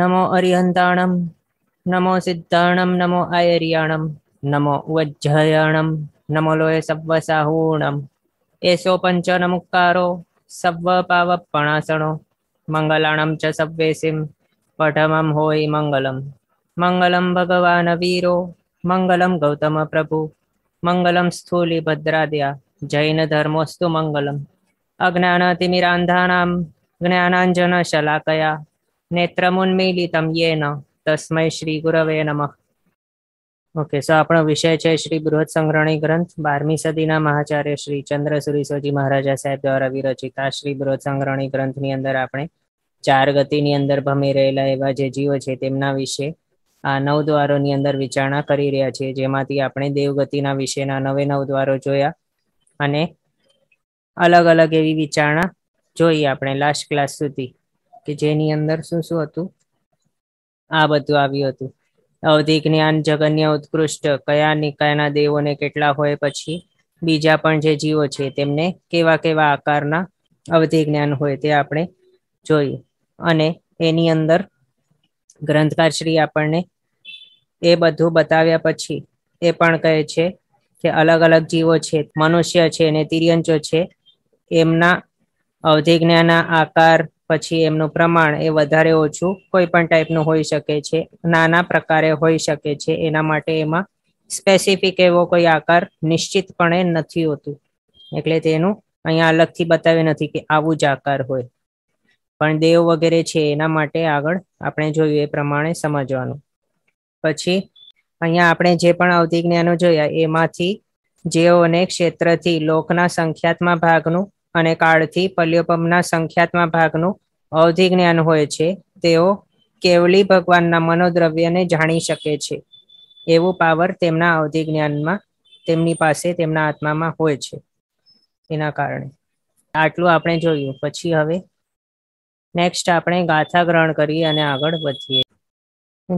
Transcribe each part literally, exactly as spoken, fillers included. नमो अरिहंताणं नमो सिद्धाणं नमो आयर्याणं नमो वज्रयाणं नमो लोय सव्व साहूणं एषो पंच नमुक्कारो सव्व पावपणासणो मंगलाणं च सव्वेसिं पठमं होयि मंगलम मंगलम भगवान वीरो मंगलम गौतम प्रभु मंगलम स्थूली भद्राद्या जैन धर्मोस्तु मंगलम अज्ञानातिमिरान्धानां ज्ञानाञ्जन शलाकया नेत्रमुन्मीलितं येन तस्मै श्री गुरवे नमः। ओके सो आपणो विषय छे श्री बृहत् संग्रहणी ग्रंथ बारमी सदीना महाचार्य श्री चंद्रसूरी सोजी महाराजा साहेब द्वारा विरचित श्री बृहत् संग्रहणी ग्रंथनी अंदर आपणे चार गतिनी अंदर भमी रहेला एवा जे जीवो छे तेमना विषे आ नव द्वारोनी अंदर विचारणा करी रह्या छीए, जेमांथी आपणे देवगतिना विषयना नवे नव द्वारो जोया अने अलग अलग एवी विचारणा जोई आपणे लास्ट क्लास सुधी के जेनी अंदर शुं शुं हतुं आ बधुं आव्युं हतुं। अवधि ज्ञान जगन्य उत्कृष्ट कया निकायना देवोने केटला होय, पछी बीजा पण जे जीवो छे तेमने केवा केवा आकारना अवधि ज्ञान होय ते आपणे जोई अने एनी अंदर ग्रंथकार श्री आपणे ए बधुं बताव्या पछी ए पण कहे छे के अलग अलग जीवो छे, मनुष्य छे ने तिर्यंचो छे, एमना अवधि ज्ञानना आकार पछी एमनु प्रमाण ए वधारे ओछुं कोई पण टाइपनुं होई शके छे, नाना प्रकारे होई शके छे, एना माटे एमां स्पेसिफिक एवो कोई आकार निश्चितपणे नथी होतो, एटले तेनुं अहींया अलगथी बताव्युं नथी के आवुं ज आकार होय, पण देव वगैरे छे एना माटे आगळ आपणे जोयुं ए प्रमाणे समजवानुं। पछी अहींया आपणे जे पण अवधि ज्ञानो जोया एमांथी जेओने क्षेत्रथी लोकना संख्यात्मक भागनुं अने काळथी पल्योपमना संख्यात्मक भागनुं अवधि ज्ञान होय छे, तेओ केवली भगवानना मनोद्रव्यने जाणी शके छे, एवो पावर तेमना अवधि ज्ञानमां तेमनी पासे तेमना आत्मामां होय छे। एना कारणे आटलुं आपणे जोयुं। पछी हवे नेक्स्ट आपणे गाथा ग्रहण करीए अने आगळ वधीए।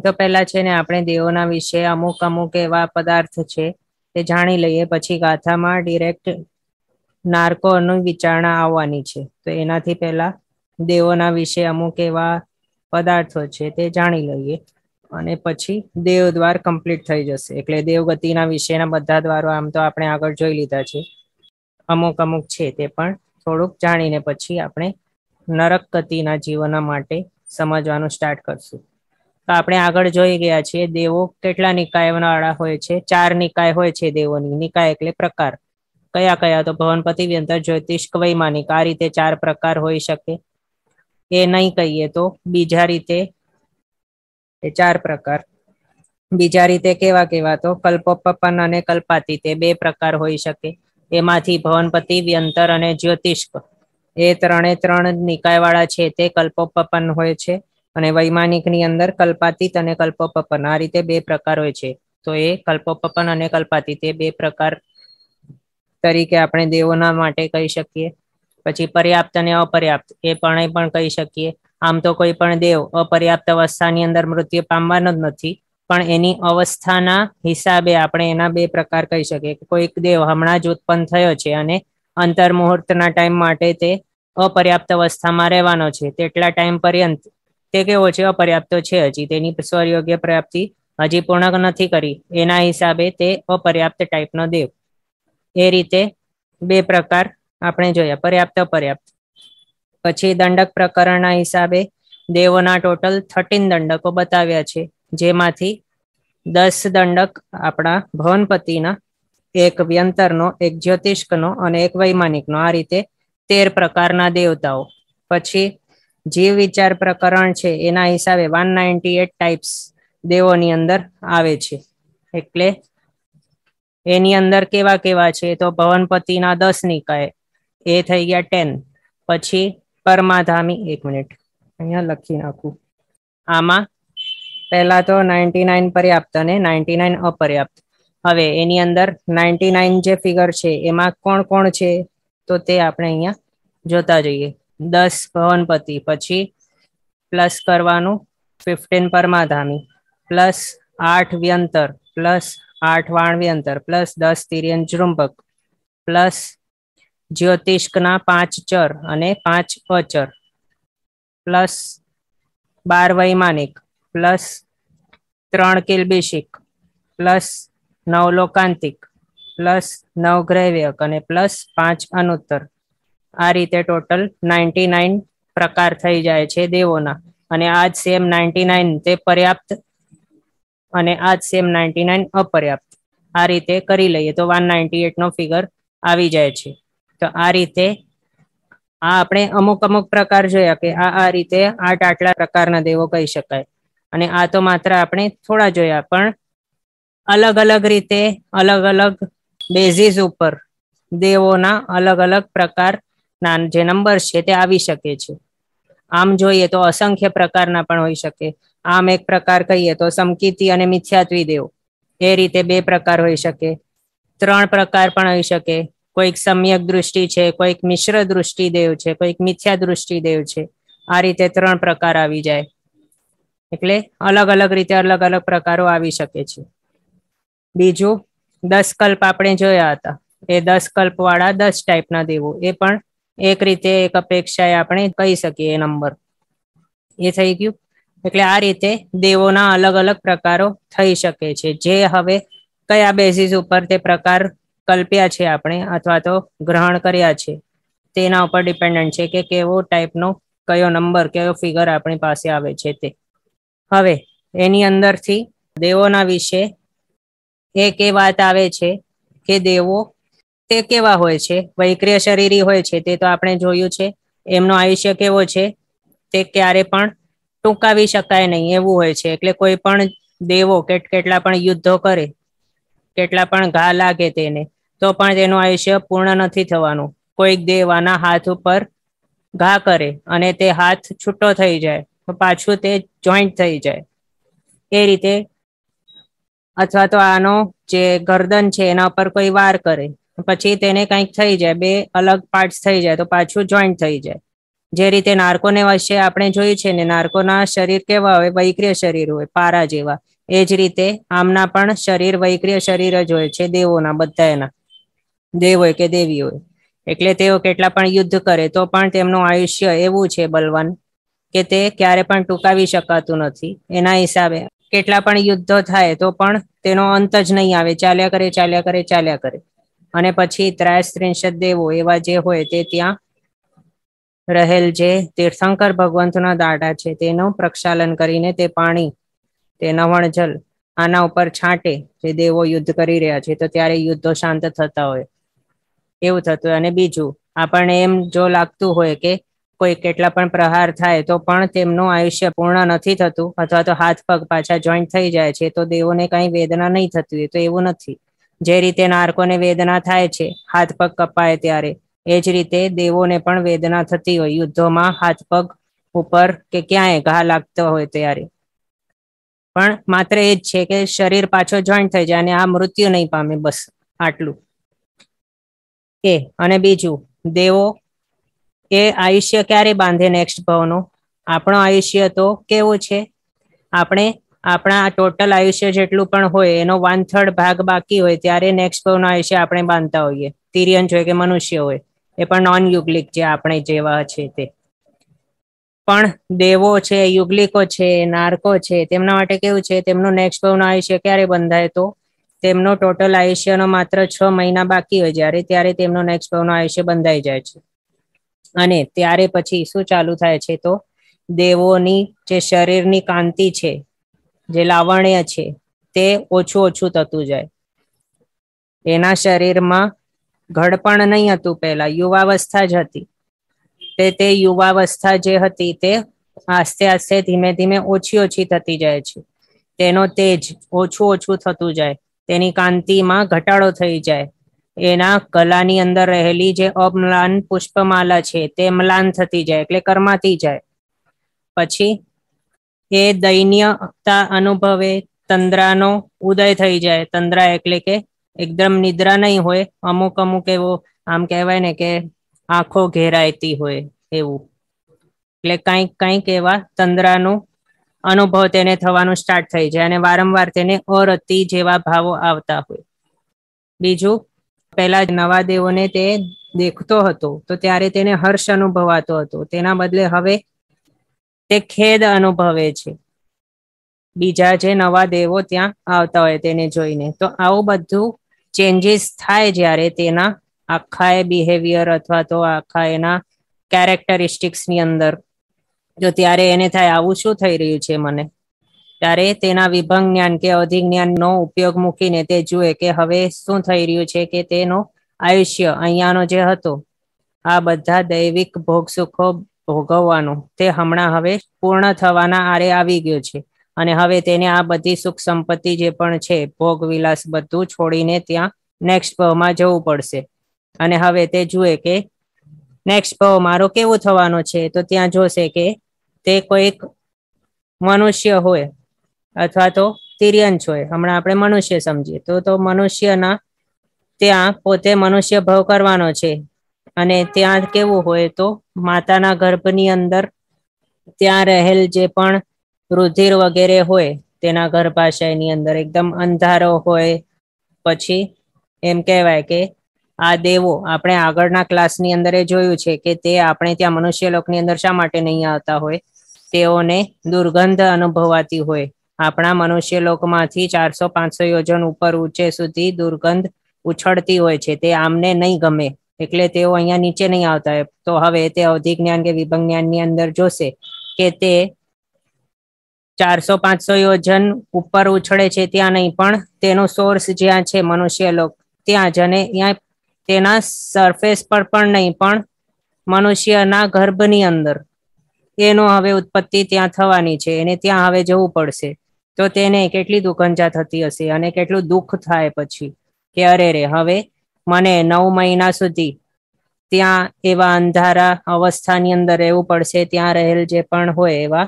तो पहला छे ने आपणे देवोना विषे अमुक अमुक एवा पदार्थ छे ते जाणी लईए, पछी गाथामां डिरेक्ट नारकोनी विचारणा आववानी छे। तो एनाथी पहेला देवोना विषे अमुक एवा पदार्थो छे ते जाणी लईए अने पछी देवद्वार कम्प्लीट थई जशे। एटले देवगतिना विषेना बधा द्वारो आम तो आपणे आगळ जोई लीधा छे, अमुक अमुक छे ते पण थोडुंक जाणीने पछी आपणे नरक गतिना जीवना माटे समजवानुं स्टार्ट करशुं। तो आपणे आगळ जोई गया छे देवो केटला निकायवाळा होय छे, चार निकाय होय छे देवोनी। निकाय एटले प्रकार, कया कया तो भवनपति व्यंतर ज्योतिष्क वैमानिक आ रीते चार प्रकार होई शके, ए नहीं कहीए तो बीजा रीते चार प्रकार, बीजा रीते केवा केवा तो कल्पोपपन अने कल्पातीत बे प्रकार होई शके, एमांथी भवनपति व्यंतर अने ज्योतिष्क ए त्रणे त्रण निकायवाळा छे ते कल्पोपपन होय छे अने वैमानिकनी अंदर कल्पातीत अने कल्पोपपन आ रीते बे प्रकार होय छे। तो ए कल्पोपपन अने कल्पातीत बे प्रकार तरीके अपने देवोना माटे कही सकिए। पछी पर्याप्त ने अपर्याप्त ए पण पण कही सकिए। आम तो कोई पण देव अपर्याप्त अवस्थानी अंदर मृत्यु पामवानो ज नथी, पण एनी अवस्थाना हिसाबे आपणे एना बे प्रकार कही सकीए। कोईक देव हमणां ज उत्पन्न थयो छे अने अंतर मुहूर्तना टाइम माटे ते अपर्याप्त अवस्थामां रहेवानो छे, तेटला टाइम पर्यंत ते केवो छे अपर्याप्त छे, हजी तेनी स्वयोग्य प्राप्ति हजी पूर्ण नथी करी, एना हिसाबे ते अपर्याप्त टाइपनो देव। ए रीते बे प्रकार आपणे जोया, पर्याप्त अपर्याप्त। पछी दंडक प्रकरणना हिसाबे देवोना टोटल थर्टीन दंडको बताव्या छे, जेमांथी दस दंडक आपणा भवनपतिना, एक व्यंतरनो, एक ज्योतिष्कनो अने एक वैमानिकनो आ रीते तेर प्रकारना देवताओ। पछी जीव विचार प्रकरण छे एना हिसाबे वन नाइंटी एट टाइप्स देवोनी अंदर आवे छे। एटले एनी अंदर केवा केवा छे तो भवनपतिना दस निकाय ए थई गया टेन, पछी परमाधामी एक मिनिट अहींया लखी नाखू, आमा पहला तो नाइंटी नाइन पर्याप्त ने नाइंटी नाइन अपर्याप्त। हवे एनी अंदर नाइंटी नाइन जे फिगर छे एमां कोण कोण छे तो ते आपणे अहींया जोता जईए। दस भवनपति पछी प्लस करवानुं फिफ्टीन परमाधामी प्लस आठ व्यंतर प्लस आठ वाणवी अंतर प्लस दस तिर्यन जृंभक प्लस ज्योतिष्कना पांच चर अने पांच अचर प्लस बार वैमानिक प्लस त्रण किल्बिशिक प्लस नौ लोकांतिक प्लस नौ ग्रैव्यक अने प्लस पांच अनुत्तर। आ रीते टोटल नाइंटी नाइन प्रकार थी जाए छे देवोना। अने आज सेम नाइंटी नाइन ते पर्याप्त अने आज सेम नाइंटी नाइन अपर्याप्त आ रीते करी लईए तो वन नाइंटी एट नो फिगर आवी जाए छे। तो आ रीते आ आपणे अमुक अमुक प्रकार जोया के आ आ रीते आठ आटला प्रकारना देवो कही शकाय। अने आ तो मात्र आपणे थोड़ा जोया पण अलग अलग रीते अलग अलग बेसिस उपर देवोना अलग अलग प्रकार ना जे नंबर छे ते आवी शके छे। आम जोईए तो असंख्य प्रकारना पण होई शके। आम एक प्रकार कहीए तो समकिती अने मिथ्यात्वी देव ए रीते बे प्रकार होई शके। त्रण प्रकार पण होई शके। कोईक सम्यक दृष्टि छे, कोईक मिश्र दृष्टि देव छे, कोईक मिथ्या दृष्टि देव छे। आ रीते त्रण प्रकार आवी जाए एटले अलग अलग रीते अलग अलग प्रकारो आवी शके छे। बीजो दस कल्प आपणे जोया हता ए दस कल्प वाळा दस टाइपना देवो ए पण एक रीते एक अपेक्षाए आपणे कही सकीए नंबर ए थई गयुं। एटले आ रीते देवोना अलग अलग प्रकारो थई शके छे जे हवे कया बेसिस उपर ते प्रकार कल्प्या छे आपणे अथवा तो ग्रहण कर्या छे तेना उपर डिपेंडेंट छे के केवो टाइपनो कयो नंबर कयो फिगर आपणी पासे आवे छे ते। हवे एनी अंदरथी देवोना विषे एक ए वात आवे छे के देवो ते केवा होय छे। वैक्रिय शरीरी होय छे ते तो आपणे जोयुं छे। एमनो आयुष्य केवो छे ते क्यारे पण टूंकावी शकाय नहीं एवुं होय छे। एटले कोई पण देवो केट केटला पण युद्धो करे केटला पण घा लागे तेने तो पण तेनुं आयुष्य पूर्ण नथी थवानुं। कोईक देवाना हाथ उपर घा करे अने ते हाथ छूटो थई जाए तो पाछुं ते जोइंट थई जाए ए रीते अथवा तो आनो जे गर्दन छे एना उपर कोई वार करे पछी तेने कंईक थई जाए बे अलग पार्ट्स थई जाए तो पाछुं जोइंट थई जाए। जे रीते नारको ने वशे आपणे जोयुं छे ने नारको ना शरीर केवा होय वैक्रिय शरीर होय पारा जेवा एज रीते आमना पण शरीर वैक्रिय शरीर ज होय छे देवोना बधाएना देव होय के देवी होय। एटले तेओ केटला पण युद्ध करे तो पण तेमनुं आयुष्य एवुं छे बलवान के ते क्यारे पण टूंकावी शकातुं नथी। एना हिसाबे केटला पण युद्धो थाय तो पण तेनो अंत ज नहीं आवे चाल्या करे चाल्या करे चाल्या करे अने पछी त्रयस्त्रिंशत देवो एवा जे होय ते त्यां रहेल जे तीर्थंकर भगवंतना दाडा छे तेनो प्रक्षालन करीने ते पाणी ते नवण जल आना उपर छांटे जे देवो युद्ध करी रह्या छे तो त्यारे युद्धो शांत थता होय एवुं थतुं होय। अने बीजुं आपणे एम जो लागतुं होय के कोई केटला पण प्रहार थाय तो पण तेमनुं आयुष्य पूर्ण नथी थतुं अथवा तो हाथ पग पाछा जोइंट थई जाय छे तो देवोने कांई वेदना नहीं थती होय तो एवुं नथी। जे रीते नारकोने वेदना थाय छे हाथ पग कपाय त्यारे एज रीते देवोने पण वेदना थती होय युद्धोमां हाथ पग उपर के क्यांय घा लागतो होय त्यारे। पण मात्र एज छे के शरीर पाछो जोइंट थई जाय अने आ मृत्यु नहीं पामे बस आटलुं ए। अने बीजुं देवो ए आयुष्य क्यारे बांधे नेक्स्ट भवनो। आपणो आयुष्य तो केवो छे आपणे आपणा टोटल आयुष्य जेटलुं पण होय एनो वन थर्ड भाग बाकी होय त्यारे नेक्स्ट भवनो आयुष्य आपणे बांधता होईए तिर्यंच होय के मनुष्य होय ए पण नॉन युगलिक जे आपणे जेवा छे ते। पण देवो छे युगलिको छे नारको छे तेमना माटे केवुं छे तेमनुं नेक्स्ट भवनुं आयुष्य क्यारे बंधाय तो तेमनो टोटल आयुष्यनो मात्र छ महीना बाकी होय ज्यारे त्यारे तेमनुं नेक्स्ट भवनुं आयुष्य बंधाई जाय छे। अने त्यारे पछी शुं चालू थाय छे तो देवोनी जे शरीरनी कांति छे जे लावण्य छे ते ओछुं ओछुं थतुं जाय। एना शरीरमां घडपण नहीं हतुं पहेला युवावस्था ज हती ते ते युवावस्था जे हती ते आस्ते आस्ते धीमे धीमे ओछी ओछी थती जाय छे। तेनो तेज ओछुं ओछुं थतुं जाय तेनी कांतिमां घटाडो थई जाय। एना कलानी अंदर रहेली जे अम्लान पुष्पमाला छे ते म्लान थती जाय એટલે कर्माती जाय। પછી એ દૈન્યતા અનુભવે તંદ્રાનો ઉદય થઈ જાય। તંદ્રા એટલે કે એકદમ નિદ્રા નહીં હોય અમુક અમુક એવો આમ કહેવાય ને કે આંખો ઘેરાયતી હોય એવું એટલે કંઈક કંઈક એવા તંદ્રાનું અનુભવ તેને થવાનું સ્ટાર્ટ થઈ જાય અને વારંવાર તેને અરતિ જેવા ભાવો આવતા હોય। બીજું પહેલા નવા દેવોને તે દેખતો હતો તો ત્યારે તેને હર્ષ અનુભવાતો હતો તેના બદલે હવે તે ખેદ અનુભવે છે બીજા જે નવા દેવો ત્યાં આવતા હોય તેને જોઈને. તો આવું બધું ચેન્જીસ થાય જ્યારે તેના આખા એ બિહેવિયર અથવા તો આખા એના કેરેક્ટરિસ્ટિક્સની અંદર, જો ત્યારે એને થાય આવું શું થઈ રહ્યું છે મને, ત્યારે તેના વિભંગ જ્ઞાન કે અધિજ્ઞાનનો ઉપયોગ મૂકીને તે જુએ કે હવે શું થઈ રહ્યું છે કે તેનો આયુષ્ય અહીંયાનો જે હતો આ બધા દૈવિક ભોગ સુખો ભોગવવાનું તે હમણાં હવે પૂર્ણ થવાના આરે આવી ગયો છે અને હવે તેને આ બધી સુખ સંપત્તિ જે પણ છે ભોગ વિલાસ બધું છોડીને ત્યાં નેક્સ્ટ ભાવમાં જવું પડશે. અને હવે તે જુએ કે નેક્સ્ટ ભાવ મારો કેવો થવાનો છે, તો ત્યાં જોશે કે તે કોઈક મનુષ્ય હોય અથવા તો તિર્યંશ હોય, હમણાં આપણે મનુષ્ય સમજીએ તો તો મનુષ્યના ત્યાં પોતે મનુષ્ય ભાવ કરવાનો છે અને ત્યાં કેવું હોય તો માતાના ગર્ભની અંદર ત્યાં રહેલ જે પણ રુધિર વગેરે હોય તેના ગર્ભાશયની અંદર એકદમ અંધારો હોય. પછી એમ કહેવાય કે આ દેવો આપણે આગળના ક્લાસની અંદર એ જોયું છે કે તે આપણે ત્યાં મનુષ્ય લોકની અંદર શા માટે નહીં આવતા હોય, તેઓને દુર્ગંધ અનુભવાતી હોય. આપણા મનુષ્ય લોકમાંથી ચારસો પાંચસો યોજન ઉપર ઊંચે સુધી દુર્ગંધ ઉછળતી હોય છે, તે આમને નહીં ગમે એટલે તેઓ અહીંયા નીચે નહીં આવતા હોય. તો હવે તે અવધિ જ્ઞાન કે વિભંગ જ્ઞાનની અંદર જોશે કે તે ચારસો પાંચસો યોજન ઉપર ઉછળે છે ત્યાં નહીં, પણ તેનો સોર્સ જ્યાં છે મનુષ્ય લોક ત્યાં જ, અને ત્યાં તેના સરફેસ પર પણ નહીં પણ મનુષ્યના ગર્ભની અંદર એનો હવે ઉત્પત્તિ ત્યાં થવાની છે, એને ત્યાં હવે જવું પડશે. તો તેને કેટલી દુર્ગંધા થતી હશે અને કેટલું દુઃખ થાય પછી કે અરે રે હવે મને નવ મહિના સુધી ત્યાં એવા અંધારા અવસ્થાની અંદર રહેવું પડશે, ત્યાં રહેલ જે પણ હોય એવા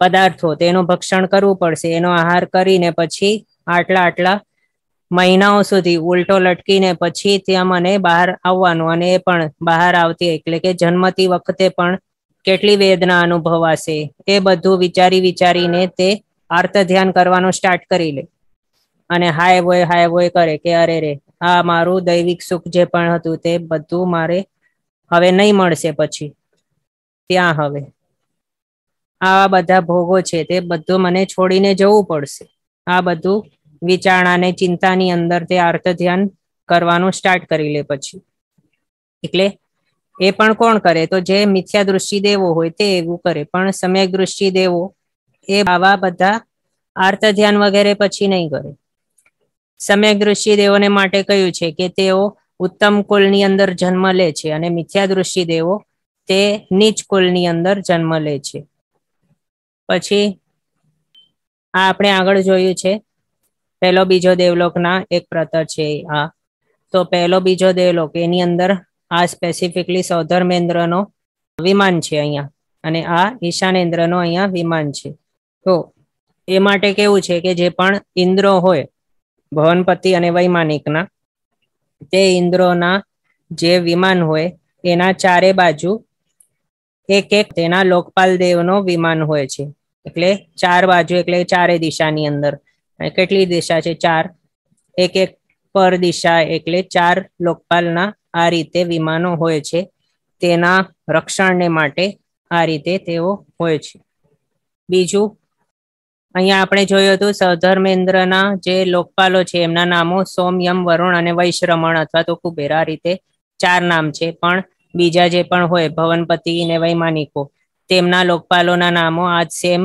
પદાર્થો તેનું ભક્ષણ કરવું પડશે, એનો આહાર કરીને પછી આટલા આટલા મહિનાઓ સુધી ઉલટો લટકીને પછી ત્યાં મને બહાર આવવાનું, અને એ પણ બહાર આવતી એટલે કે જન્મતી વખતે પણ કેટલી વેદના અનુભવાશે, એ બધું વિચારી વિચારીને તે આર્ત ધ્યાન કરવાનું સ્ટાર્ટ કરી લે અને હાય વોય હાય વોય કરે કે અરે રે આ મારું દૈવિક સુખ જે પણ હતું તે બધું મારે હવે નહીં મળશે. પછી ત્યાં હવે આવા બધા ભોગો છે તે બધું મને છોડીને જવું પડશે. આ બધું વિચારણાને ચિંતાની અંદર તે આર્ત ધ્યાન કરવાનું સ્ટાર્ટ કરી લે પછી. એટલે એ પણ કોણ કરે તો જે મિથ્યા દૃષ્ટિ દેવો હોય તે એવું કરે, પણ સમ્યક દૃષ્ટિ દેવો એ આવા બધા આર્ત ધ્યાન વગેરે પછી નહીં કરે. સમ્યક દૃષ્ટિ દેવોને માટે કહ્યું છે કે તેઓ ઉત્તમ કુલની અંદર જન્મ લે છે અને મિથ્યા દૃષ્ટિ દેવો તે નીચ કુલની અંદર જન્મ લે છે. પછી આ આપણે આગળ જોયું છે પહેલો બીજો દેવલોકના એક પ્રત છે આ. તો પહેલો બીજો દેવલોક એની અંદર આ સ્પેસિફિકલી સૌધર્મેન્દ્રનો વિમાન છે અહીંયા અને આ ઈશાનેન્દ્રનો અહીંયા વિમાન છે. તો એ માટે કેવું છે કે જે પણ ઇન્દ્રો હોય ભવનપતિ અને વૈમાનિકના તે ઇન્દ્રોના જે વિમાન હોય એના ચારે બાજુ એક એક તેના લોકપાલ દેવનો વિમાન હોય છે. એટલે ચાર બાજુ એટલે ચારે દિશાની અંદર, કેટલી દિશા છે ચાર, એક એક પર દિશા એટલે ચાર લોકપાલના આ રીતે વિમાનો હોય છે, તેના રક્ષણને માટે આ રીતે તેઓ હોય છે. બીજું અહીંયા આપણે જોયું હતું સૌધર્મેન્દ્રના જે લોકપાલો છે એમના નામો સોમ, યમ, વરુણ અને વૈશ્રમણ અથવા તો કુબેર, આ રીતે ચાર નામ છે. પણ બીજા જે પણ હોય ભવનપતિ અને વૈમાનિકો તેમના લોકપાલોના નામો આ સેમ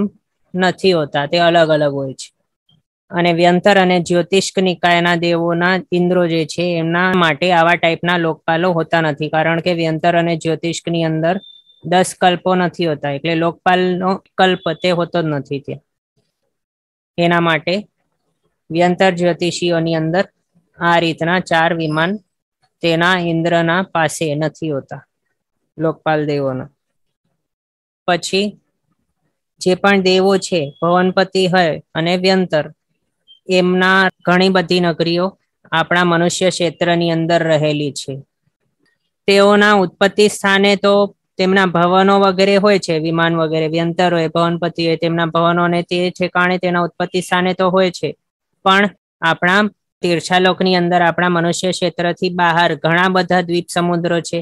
નથી હોતા, તે અલગ અલગ હોય છે. અને વ્યંતર અને જ્યોતિષ્ક નિકાયના દેવોના ઇન્દ્રો જે છે એમના માટે આવા ટાઈપના લોકપાલો હોતા નથી, કારણ કે વ્યંતર અને જ્યોતિષ્કની અંદર દસ કલ્પો નથી હોતા એટલે લોકપાલનો કલ્પ તે હોતો જ નથી ત્યાં. એના માટે વ્યંતર જ્યોતિષીઓની અંદર આ રીતના ચાર વિમાન તેના ઇન્દ્રના પાસે નથી હોતા લોકપાલ દેવોના. પછી જે પણ દેવો છે ભવનપતિ હોય અને વ્યંતર એમના ઘણી બધી નગરીઓ આપણા મનુષ્ય ક્ષેત્રની અંદર રહેલી છે. તેઓના ઉત્પત્તિ સ્થાને તો તેમના ભવનો વગેરે હોય છે, વિમાન વગેરે વ્યંતર હોય ભવનપતિ હોય તેમના ભવનોને તે ઠેકાણે તેના ઉત્પત્તિ સ્થાને તો હોય છે, પણ આપણા તીર્થાલોકની અંદર આપણા મનુષ્ય ક્ષેત્રથી બહાર ઘણા બધા દ્વીપ સમુદ્રો છે,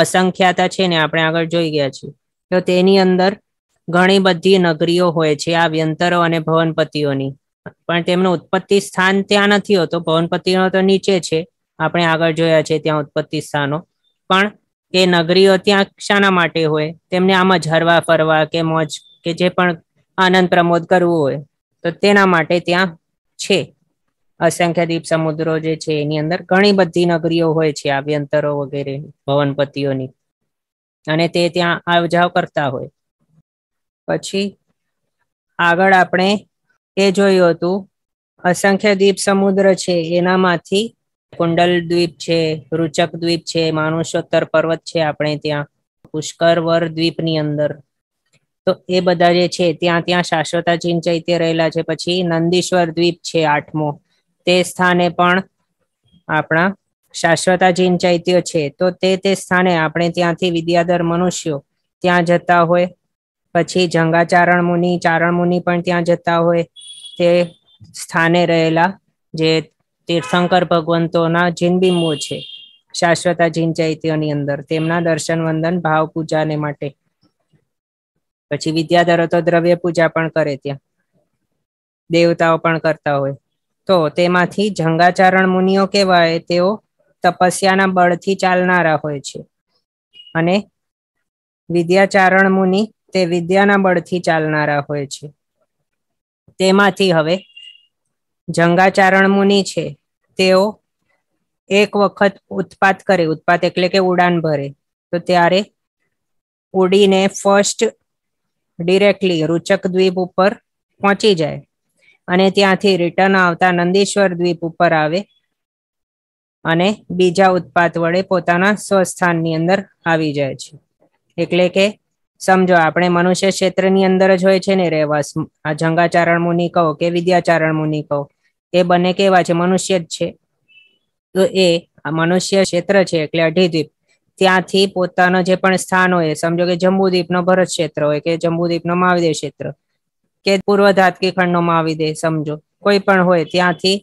અસંખ્યાતા છે ને આપણે આગળ જોઈ ગયા છીએ. તો તેની અંદર ઘણી બધી નગરીઓ હોય છે આ વ્યંતરો અને ભવનપતિઓની, પણ તેમનું ઉત્પત્તિ સ્થાન ત્યાં નથી હોતો. ભવનપતિનો તો નીચે છે, આપણે આગળ જોયા છે ત્યાં ઉત્પત્તિ સ્થાનો, પણ તે નગરીઓ ત્યાં શાના માટે હોય? તેમને આમ જ હરવા ફરવા કે મોજ કે જે પણ આનંદ પ્રમોદ કરવું હોય તો તેના માટે ત્યાં છે. અસંખ્ય દ્વીપ સમુદ્રો જે છે એની અંદર ઘણી બધી નગરીઓ હોય છે આભ્યંતરો વગેરે ભવનપતિઓની, અને તે ત્યાં આવ જાવ કરતા હોય. પછી આગળ આપણે એ જોયું હતું, અસંખ્ય દ્વીપ સમુદ્ર છે એનામાંથી કુંડલ દ્વીપ છે, રૂચક દ્વીપ છે, માનુષોત્તર પર્વત છે આપણે ત્યાં, પુષ્કરવર દ્વીપની અંદર, તો એ બધા જે છે ત્યાં ત્યાં શાશ્વતાચીન ચૈત્ય રહેલા છે. પછી નંદીશ્વર દ્વીપ છે આઠમો, તે સ્થાને પણ આપણા શાશ્વતાચીન ચૈત્ય છે, તો તે તે સ્થાને આપણે ત્યાંથી વિદ્યાધર મનુષ્યો ત્યાં જતા હોય. પછી જંગાચારણ મુનિ, ચારણ મુનિ પણ ત્યાં જતા હોય. તે સ્થાને રહેલા જે તીર્થંકર ભગવંતોના જીનબિંબો છે શાશ્વતા જીન ચૈત્યોની અંદર, તેમના દર્શન વંદન ભાવ પૂજાને માટે. પછી વિદ્યાધરો તો દ્રવ્ય પૂજા પણ કરે, ત્યાં દેવતાઓ પણ કરતા હોય. તો તેમાંથી જંગાચારણ મુનિઓ કહેવાય, તેઓ તપસ્યાના બળથી ચાલનારા હોય છે, અને વિદ્યાચારણ મુનિ તે વિદ્યાના બળથી ચાલનારા હોય છે. તેમાંથી હવે જંગાચારણ મુનિ છે તેઓ એક વખત ઉત્પાત કરે, ઉત્પાત એટલે કે ઉડાન ભરે, તો ત્યારે ઉડીને ફર્સ્ટ ડિરેક્ટલી રૂચક દ્વીપ ઉપર પહોંચી જાય, અને ત્યાંથી રિટર્ન આવતા નંદીશ્વર દ્વીપ ઉપર આવે, અને બીજા ઉત્પાત વડે પોતાના સ્વસ્થાનની અંદર આવી જાય છે. એટલે કે સમજો આપણે મનુષ્ય ક્ષેત્રની અંદર જ હોય છે ને રહેવાસ, આ જંગાચારણ મુનિ કહો કે વિદ્યાચારણ મુનિ કહો, એ બંને કેવા છે? મનુષ્ય જ છે. તો એ આ મનુષ્ય ક્ષેત્ર છે એટલે અઢીદ્વીપ, ત્યાંથી પોતાનો જે પણ સ્થાન હોય, સમજો કે જંબુદ્વીપનો ભરત ક્ષેત્ર હોય, કે જંબુદ્વીપનો મહાવિદેહ ક્ષેત્ર, કે પૂર્વ ધાતકી ખંડનો મહાવિદેહ, સમજો કોઈ પણ હોય, ત્યાંથી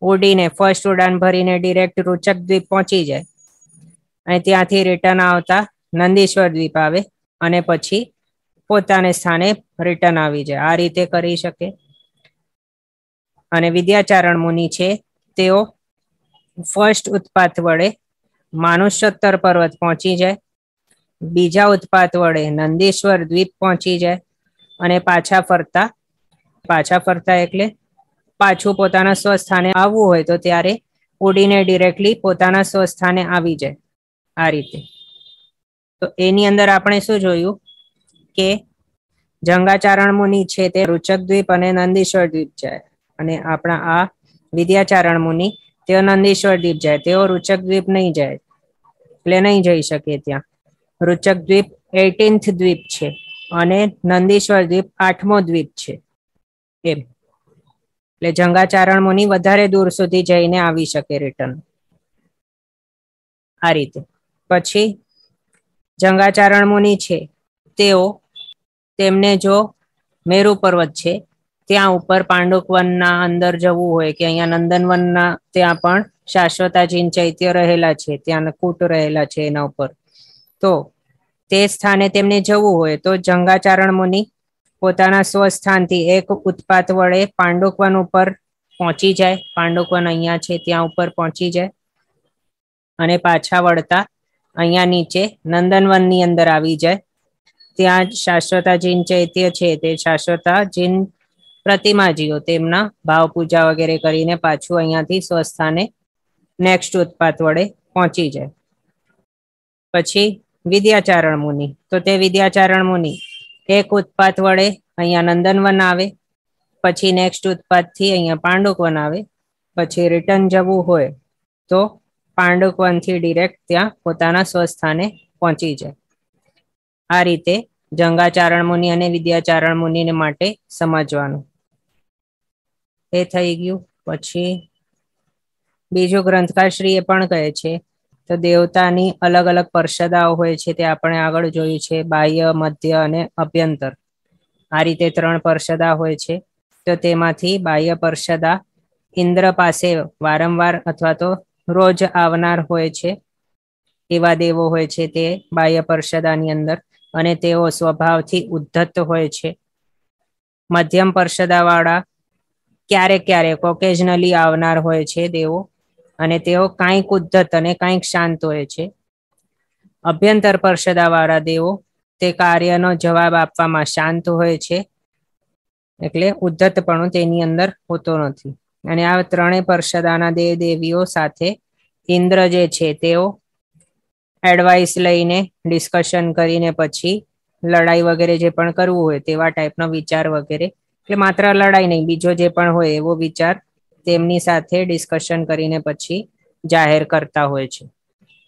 ઉડીને ફર્સ્ટ ઉડાન ભરીને ડિરેક્ટ રૂચક દ્વીપ પહોંચી જાય, અને ત્યાંથી રિટર્ન આવતા નંદીશ્વર દ્વીપ આવે, અને પછી પોતાને સ્થાને રિટર્ન આવી જાય. આ રીતે કરી શકે. અને વિદ્યાચારણ મુનિ છે તેઓ ફર્સ્ટ ઉત્પાત વડે માનુષોત્તર પર્વત પહોંચી જાય, બીજા ઉત્પાત વડે નંદીશ્વર દ્વીપ પહોંચી જાય, અને પાછા ફરતા પાછા ફરતા એટલે પાછું પોતાના સ્વસ્થાને આવવું હોય તો ત્યારે ઉડીને ડિરેક્ટલી પોતાના સ્વસ્થાને આવી જાય. આ રીતે તો એની અંદર આપણે શું જોયું કે જંગાચારણ મુનિ છે તે રૂચક દ્વીપ અને નંદીશ્વર દ્વીપ જાય, અને આપણા આ વિદ્યાચારણ મુનિ તેઓ નંદીશ્વર દ્વીપ જાય, તેઓ રૂચક દ્વીપ નહીં જાય, એટલે નહીં જઈ શકે ત્યાં. રૂચક દ્વીપ એઇટીન્થ દ્વીપ છે, અને નંદીશ્વર દ્વીપ આઠમો દ્વીપ છે એમ. એટલે જંગાચારણ મુનિ વધારે દૂર સુધી જઈને આવી શકે રિટર્ન, આ રીતે. પછી જંગાચારણ મુનિ છે તેઓ, તેમને જો મેરુ પર્વત છે ત્યાં ઉપર પાંડુક વનના અંદર જવું હોય, કે અહીંયા નંદનવનના ત્યાં પણ શાશ્વતાજીન ચૈત્ય રહેલા છે, ત્યાં કૂટ રહેલા છે એના ઉપર, તો તે સ્થાને તેમને જવું હોય તો જંગાચારણ મુનિ પોતાના સ્વસ્થાનથી એક ઉત્પાત વડે પાંડુક વન ઉપર પહોંચી જાય, પાંડુક વન અહીંયા છે ત્યાં ઉપર પહોંચી જાય, અને પાછા વળતા અહીંયા નીચે નંદનવનની અંદર આવી જાય, ત્યાં શાશ્વતાજીન ચૈત્ય છે તે શાશ્વતાજીન પ્રતિમાજીઓ તેમના ભાવ પૂજા વગેરે કરીને પાછું અહીંયાથી સ્વસ્થાને નેક્સ્ટ ઉત્પાત વડે પહોંચી જાય. પછી વિદ્યાચારણ મુનિ, તો તે વિદ્યાચારણ મુનિ એક ઉત્પાત વડે અહીંયા નંદનવન આવે, પછી નેક્સ્ટ ઉત્પાતથી અહીંયા પાંડુકવન આવે, પછી રિટર્ન જવું હોય તો પાંડુકવનથી ડિરેક્ટ ત્યાં પોતાના સ્વસ્થાને પહોંચી જાય. આ રીતે જંગાચારણ મુનિ અને વિદ્યાચારણ મુનિને માટે સમજવાનું એ થઈ ગયું. પછી બીજો ગ્રંથકારશ્રી એ પણ કહે છે, તો દેવતાની અલગ અલગ પરષદાઓ હોય છે તે આપણે આગળ જોયું છે, બાહ્ય, મધ્ય અને અભ્યંતર, આ રીતે ત્રણ પરષદા હોય છે. તો તેમાંથી બાહ્ય પરષદા ઇન્દ્ર પાસે વારંવાર અથવા તો રોજ આવનાર હોય છે એવા દેવો હોય છે, તે બાહ્ય પરષદાની અંદર અને તેઓ સ્વભાવથી ઉદ્ધત હોય છે। મધ્યમ પરસદાવાળા ક્યારેક ક્યારેક ઓકેઝનલી આવનાર હોય છે તેઓ, અને તેઓ કાંઈક ઉદ્ધત અને કાંઈક શાંત હોય છે। અભ્યંતર પરસદાવાળા દેવો તે કાર્યનો જવાબ આપવામાં શાંત હોય છે, એટલે ઉદ્ધતપણું તેની અંદર હોતો નથી। અને આ ત્રણેય પરસદાના દેવ દેવીઓ સાથે ઇન્દ્ર જે છે તેઓ એડવાઇસ લઈને ડિસ્કશન કરીને પછી લડાઈ વગેરે જે પણ કરવું હોય તેવા ટાઈપનો વિચાર વગેરે, એટલે માત્ર લડાઈ નહીં, બીજો જે પણ હોય એવો વિચાર તેમની સાથે ડિસ્કશન કરીને પછી જાહેર કરતા હોય છે।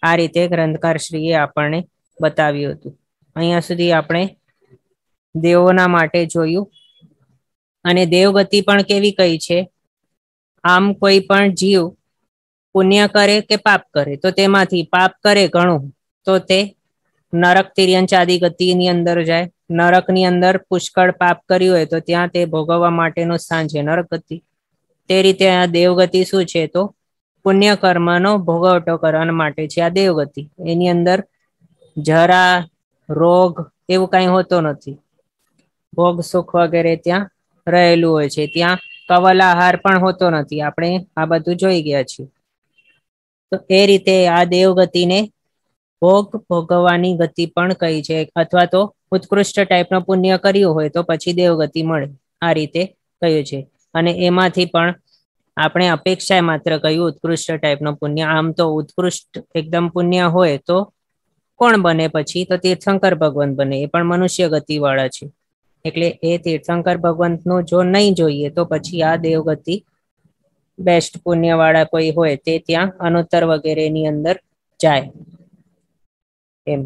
આ રીતે ગ્રંથકાર શ્રીએ આપણને બતાવ્યું હતું। અહીંયા સુધી આપણે દેવોના માટે જોયું, અને દેવગતિ પણ કેવી કઈ છે। आम कोई पण जीव पुण्य करे के पाप करे तो तेमांथी पाप करे घणु तो ते नरक तिर्यंचादी गति नी अंदर जाए। नरक नी अंदर पुष्कळ पाप कर्यु होय तो त्यां ते भोगववा माटेनो स्थान छे नरक गति। ते रीते आ देवगति शुं छे तो पुण्य कर्मनो भोगवटो करवा माटे छे आ देवगति। एनी अंदर जरा रोग एवुं कांई होतो नथी, भोग सुख वगैरे त्यां रहेलुं होय छे। त्यां कवल आहार पण होतो नथी, आपणे आ बधुं जोई गया छीए। तो ए रीते आ देवगति ने भोग भोगवानी गति पण कही छे, अथवा तो उत्कृष्ट टाइपनो पुण्य कर्यो होय तो पछी देवगति मळे, आ रीते कह्युं छे। अने एमांथी पण आपणे अपेक्षाए मात्र कह्युं उत्कृष्ट टाइपनो पुण्य। आम तो उत्कृष्ट एकदम पुण्य होय तो कोण बने पछी, तो तीर्थंकर भगवान बने, ए पण मनुष्य गति वाळा छे। એટલે એ તીર્થંકર ભગવંતનો જો નહીં જોઈએ તો પછી આ દેવગતિ બેસ્ટ પુણ્યવાળા કોઈ હોય તે ત્યાં અનુત્તર વગેરેની અંદર જાય। એમ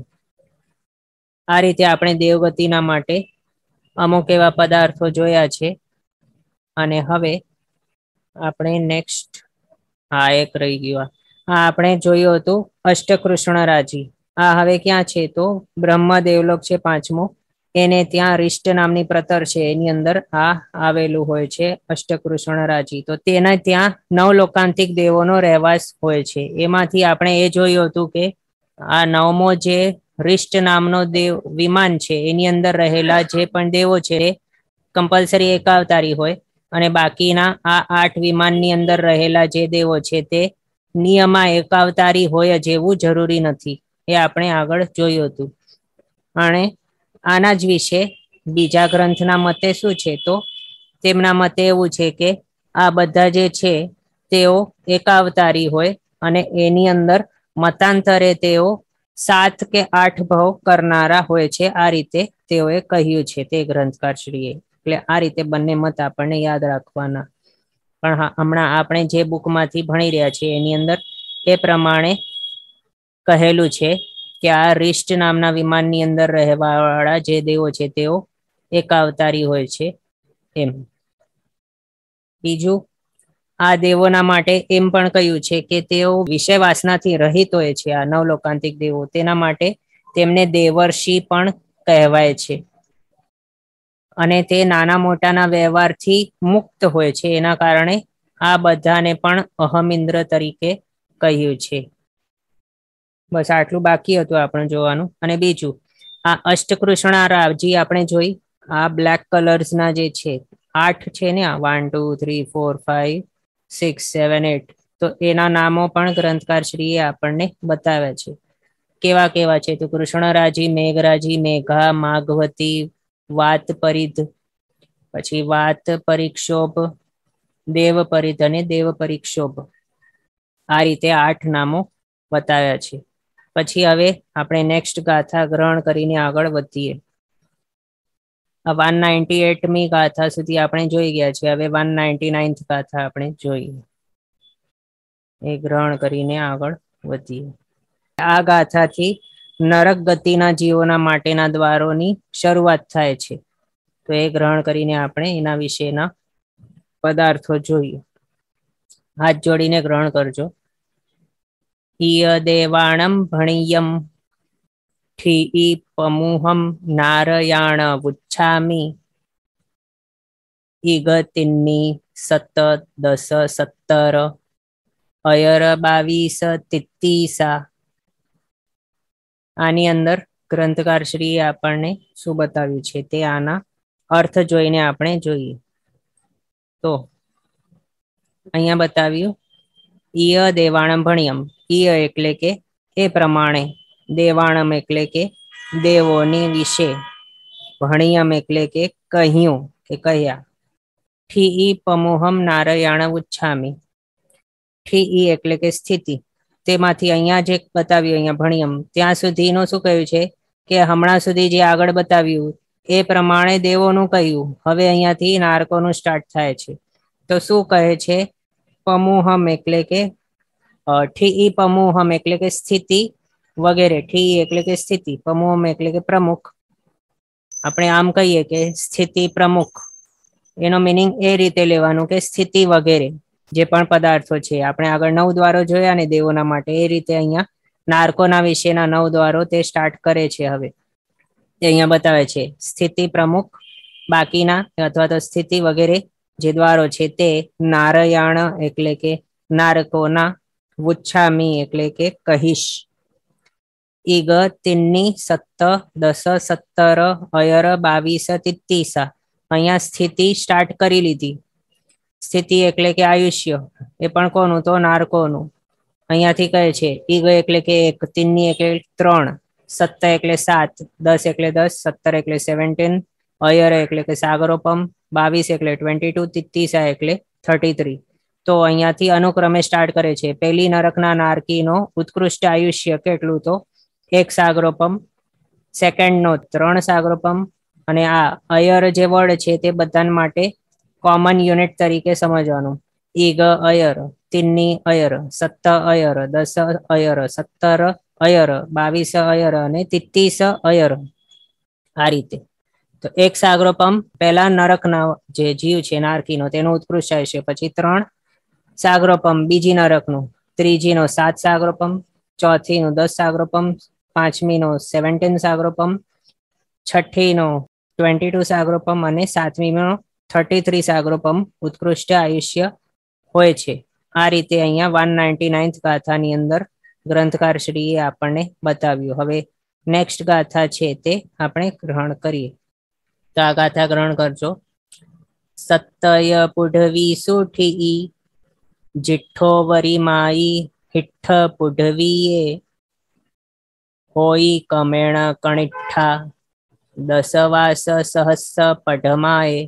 આ રીતે આપણે દેવગતિના માટે અમુક એવા પદાર્થો જોયા છે। અને હવે આપણે નેક્સ્ટ, હા એક રહી ગયું, આ આપણે જોયું હતું અષ્ટકૃષ્ણરાજી। આ હવે ક્યાં છે તો બ્રહ્મ દેવલોક છે પાંચમો, એને ત્યાં રિષ્ટ નામની પ્રતર છે એની અંદર આ આવેલું હોય છે અષ્ટકૃષ્ણરાજી। તો તેના ત્યાં નવ લોકાંતિક દેવોનો રહેવાસ હોય છે। એમાંથી આપણે એ જોયું હતું કે આ નવમો જે રિષ્ટ નામનો દેવ વિમાન છે એની અંદર રહેલા જે પણ દેવો છે એ કમ્પલસરી એકાવતારી હોય, અને બાકીના આ આઠ વિમાનની અંદર રહેલા જે દેવો છે તે નિયમાં એકાવતારી હોય જેવું જરૂરી નથી, એ આપણે આગળ જોયું હતું। અને આના જ વિશે બીજા ગ્રંથના મતે શું છે તો તેમના મતે એવું છે કે આ બધા જે છે તેઓ એકાવતારી હોય, અને એની અંદર મતાંતરે તેઓ સાત કે આઠ ભવ કરનારા હોય છે, આ રીતે તેઓએ કહ્યું છે તે ગ્રંથકારશ્રીએ। એટલે આ રીતે બંને મત આપણને યાદ રાખવાના। પણ હા, હમણાં આપણે જે બુકમાંથી ભણી રહ્યા છીએ એની અંદર એ પ્રમાણે કહેલું છે કે આ રિષ્ટ નામના વિમાનની અંદર રહેવાવાળા જે દેવો છે તેઓ એકાવતારી હોય છે। એમ બીજું આ દેવોના માટે એમ પણ કહ્યું છે કે તેઓ વિષય વાસનાથી રહિત હોય છે, આ નવલોકાંતિક દેવો, તેના માટે તેમને દેવર્ષિ પણ કહેવાય છે, અને તે નાના મોટાના વ્યવહારથી મુક્ત હોય છે, એના કારણે આ બધાને પણ અહમિન્દ્ર તરીકે કહ્યું છે। બસ આટલું બાકી હતું આપણે જોવાનું। અને બીજું આ અષ્ટકૃષ્ણરાજી આપણે જોઈ, આ બ્લેક કલર્સના જે છે આઠ છે ને, આ one two three four five six seven eight, તો એના નામો પણ ગ્રંથકાર શ્રીએ આપણને બતાવ્યા છે કેવા કેવા છે। તો કૃષ્ણરાજી, મેઘરાજી, મેઘા, માઘવતી, વાત પરિધ, પછી વાત પરિક્ષોભ, દેવ પરિધ અને દેવ પરિક્ષોભ, આ રીતે આઠ નામો બતાવ્યા છે। પછી હવે આપણે નેક્સ્ટ ગાથા ગ્રહણ કરીને આગળ વધીએ। એક સો અઠ્ઠાવનમી ગાથા સુધી આપણે જોઈ ગયા છે, હવે એક સો નિન્યાનવેમી ગાથા આપણે જોઈએ, એ ગ્રહણ કરીને આગળ વધીએ। આ ગાથાથી નરક ગતિના જીવોના માટેના દ્વારોની શરૂઆત થાય છે, તો એ ગ્રહણ કરીને આપણે એના વિશેના પદાર્થો જોઈએ। હાથ જોડીને ગ્રહણ કરજો। ईयदेवाणं भणीयं ठीई पमुहं नारयाण वुच्छामि इगतिन्नी सत दस सत्तर अयर बावीस तित्तीसा। आनी अंदर ग्रंथकार श्रीए आपने शु बताव्यु छे ते आना अर्थ जोईने आपणे जोईए। तो अहींया बताव्यु इय देवाणम भणियम। इय एटले के ए प्रमाणे, देवाणम एटले के देवोनी विशे, भणियम एटले के कह्युं के कह्या। ठी ई पमोहम नारायण उच्छामी। ठी ई एटले के स्थिति। तेमांथी अहींया जे बताव्यु अहींया भणियम त्यां सुधीनो शुं कह्युं छे के हमणां सुधी जे आगळ बताव्यु ए प्रमाणे देवोनुं कह्युं, हवे अहींयाथी नारकोनुं स्टार्ट थाय छे। तो शुं कहे छे पमोहम एटले के ठी ई पमोहम एटले के स्थिति वगैरे। ठी ई एटले के स्थिति, पमोहम एटले के प्रमुख। अपने आम कहीए के स्थिति प्रमुख, एनो मीनिंग ए रीते लेवानुं के स्थिति वगैरे जे पण पदार्थो छे। आपणे आगळ नव द्वारो जोया ने देवोना माटे, ए रीते अहींया नारकोना विशेना नव द्वारो ते स्टार्ट करे छे। हवे ते अहींया बतावे छे स्थिति प्रमुख, बाकीना अथवा तो स्थिति वगैरे जे द्वारो छे ते नारायण एटले के नारकोना, वुच्छामी एटले के कहीश। इग तिन्नी सत्त दस सत्तर अयर बावीस तित्तीसा। अहींया स्थिति स्टार्ट करी लीधी। स्थिति एटले के आयुष्य, ए पण कोनुं तो नारकोनुं। अहींयाथी कहे छे इग एटले के एक, तिन्नी एटले त्रण, सत्त एटले सात, दस एटले दस, सत्तर एटले सेवनटीन, अयर एटले के सागरोपम, बावीस एटले ट्वेंटी टू, तित्तीसा एटले थर्टी थ्री। तो अहींयाथी अनुक्रमे स्टार्ट करे छे। पहेली नरकना नारकीनो उत्कृष्ट आयुष्य केटલું तो एक सागरोपम, सेकंड नो त्रण सागरोपम। अने आ अयर जे वर्ड छे ते बधाने माटे कॉमन यूनिट तरीके समझवानुं। इग अयर, तिन्नी अयर, सत्त अयर, दस अयर, सत्तर अयर, बावीस अयर अने तित्तीस अयर, आ रीते। तो एक सागरोपम पहेला नरकना जे जीव छे नारकीनो तेनो उत्कृष्ट आयुष्य, पछी त्रण सागरोपम बीजी नरकनो, त्रीजी नो सात सागरोपम, चौथी नो दस सागरोपम, पांचमी नो सेवनटीन सागरोपम, छठी नो ट्वेंटी टू सागरोपम अने सातमी नो थर्टी थ्री सागरोपम उत्कृष्ट आयुष्य होय छे। आ रीते अहींया एक सौ निन्यानवे गाथानी अंदर ग्रंथकार श्रीए आपणे बताव्यु। हवे नेक्स्ट गाथा छे ते आपणे ग्रहण करीए। तो आ गाथा ग्रहण करजो। सत्तय पुढवी सुठी जिठ्ठो वरी माई, हिठ पुढवीए होई कमेण कणिठा, दसवास सहस पढ़माए।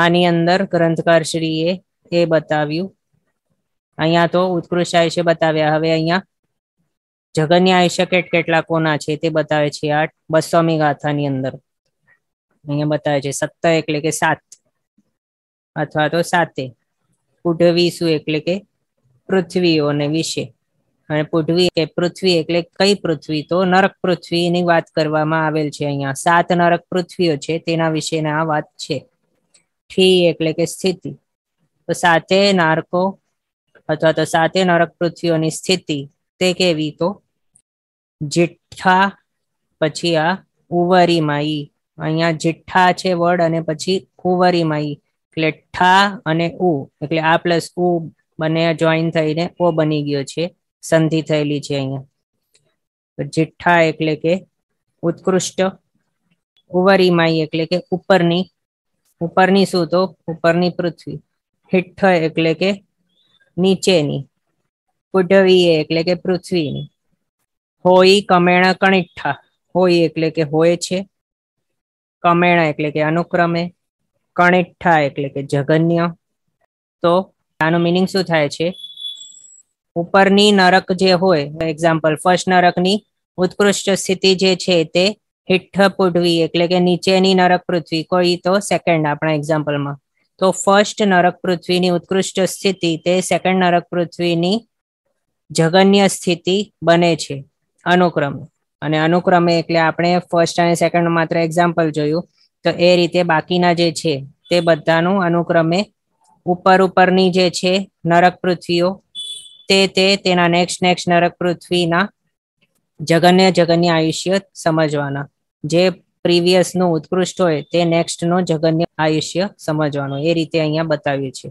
आनी अंदर ग्रंथकार श्रीए ए बताव्यु। अहींया तो उत्कृष्ट आयुष्य बताव्या। हवे अहींया जघन्य आयुष्य केट केटला कोना छे ते बतावे छे। आ बसोमी गाथानी अंदर अहींया बतावे छे सत्त एटले के सात अथवा तो साते, पुढवीसु एटले के पृथ्वीओने विशे। अने पुढवी के पृथ्वी एटले कई पृथ्वी? तो नरक पृथ्वीनी वात करवामां आवेल छे। अहींया सात नरक पृथ्वीओ छे तेना विशेना आ वात छे। ठी एटले के स्थिति। तो साते नारको अथवा तो साते नरक पृथ्वीओनी स्थिति ते केवी? तो जिठ्ठा, पछी आ उवरी माई। अहींया जिठ्ठा छे वर्ड अने पछी उवरी माई एटले ठा अने उ एटले आ प्लस उ बने जोइन थईने ओ बनी गयो छे, संधि थयेली छे अहींया। जिठ्ठा एटले के उत्कृष्ट, उवरी माई एटले के उपरनी, उपरनी शुं? तो उपरनी पृथ्वी, हिठ एटले के नीचेनी, पुढवी एटले के पृथ्वीनी, होई कमेण कणिठा, होई एटले के होय छे, कमेण एटले के अनुक्रमे, कणिठा एटले के जघन्य। तो आनो मीनिंग शुं थाय छे? उपरनी नरक जे होय, एक्जाम्पल फर्स्ट नरकनी उत्कृष्ट स्थिति जे छे ते हिठ पुढवी एटले के नीचेनी नरक पृथ्वी, कोई तो सेकंड आपणा एक्जाम्पलमां। तो फर्स्ट नरक पृथ्वीनी उत्कृष्ट स्थिति ते सेकंड नरक पृथ्वीनी जघन्य स्थिति बने छे अनुक्रमे। अने अनुक्रमे एटले आपणे फर्स्ट अने सेकंड मात्र एक्जाम्पल जोयुं। तो ए रीते बाकीना जे छे ते बधानुं अनुक्रमे उपर उपरनी जे छे नरक पृथ्वीओ ते ते तेना नेक्स्ट नेक्स्ट नरक पृथ्वीना जघन्य जघन्य आयुष्य समझवाना। जे प्रीवियस नो उत्कृष्ट होय ते नेक्स्ट नो जघन्य आयुष्य समझवानो। ए रीते अहींया बताव्यु छे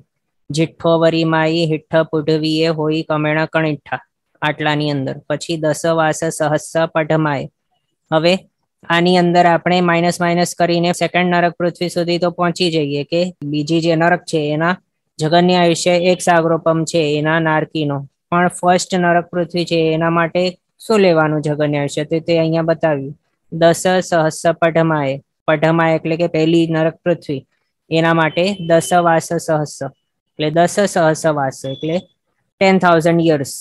जिठ्ठो वरी माई, हिठ्ठ पुढवीए होई कमेण कणिठा, आटलानी अंदर। पछी दसवास सहस पढ़माए હવે આની અંદર આપણે માઇનસ માઇનસ કરીને સેકન્ડ નરક પૃથ્વી સુધી તો પહોંચી જઈએ કે બીજી જે નરક છે એના જગન્ય આયુષ્ય એક સાગરોપમ છે એના નારકીનો, પણ ફર્સ્ટ નરક પૃથ્વી છે એના માટે શું લેવાનું જગન્ય આયુષ્ય, તો તે અહીંયા બતાવ્યું દસ સહસ પઢમાએ, પઢમાએ એટલે કે પહેલી નરક પૃથ્વી, એના માટે દસ વાસ સહસ એટલે દસ સહસ વાસ એટલે ટેન થાઉઝન્ડ યર્સ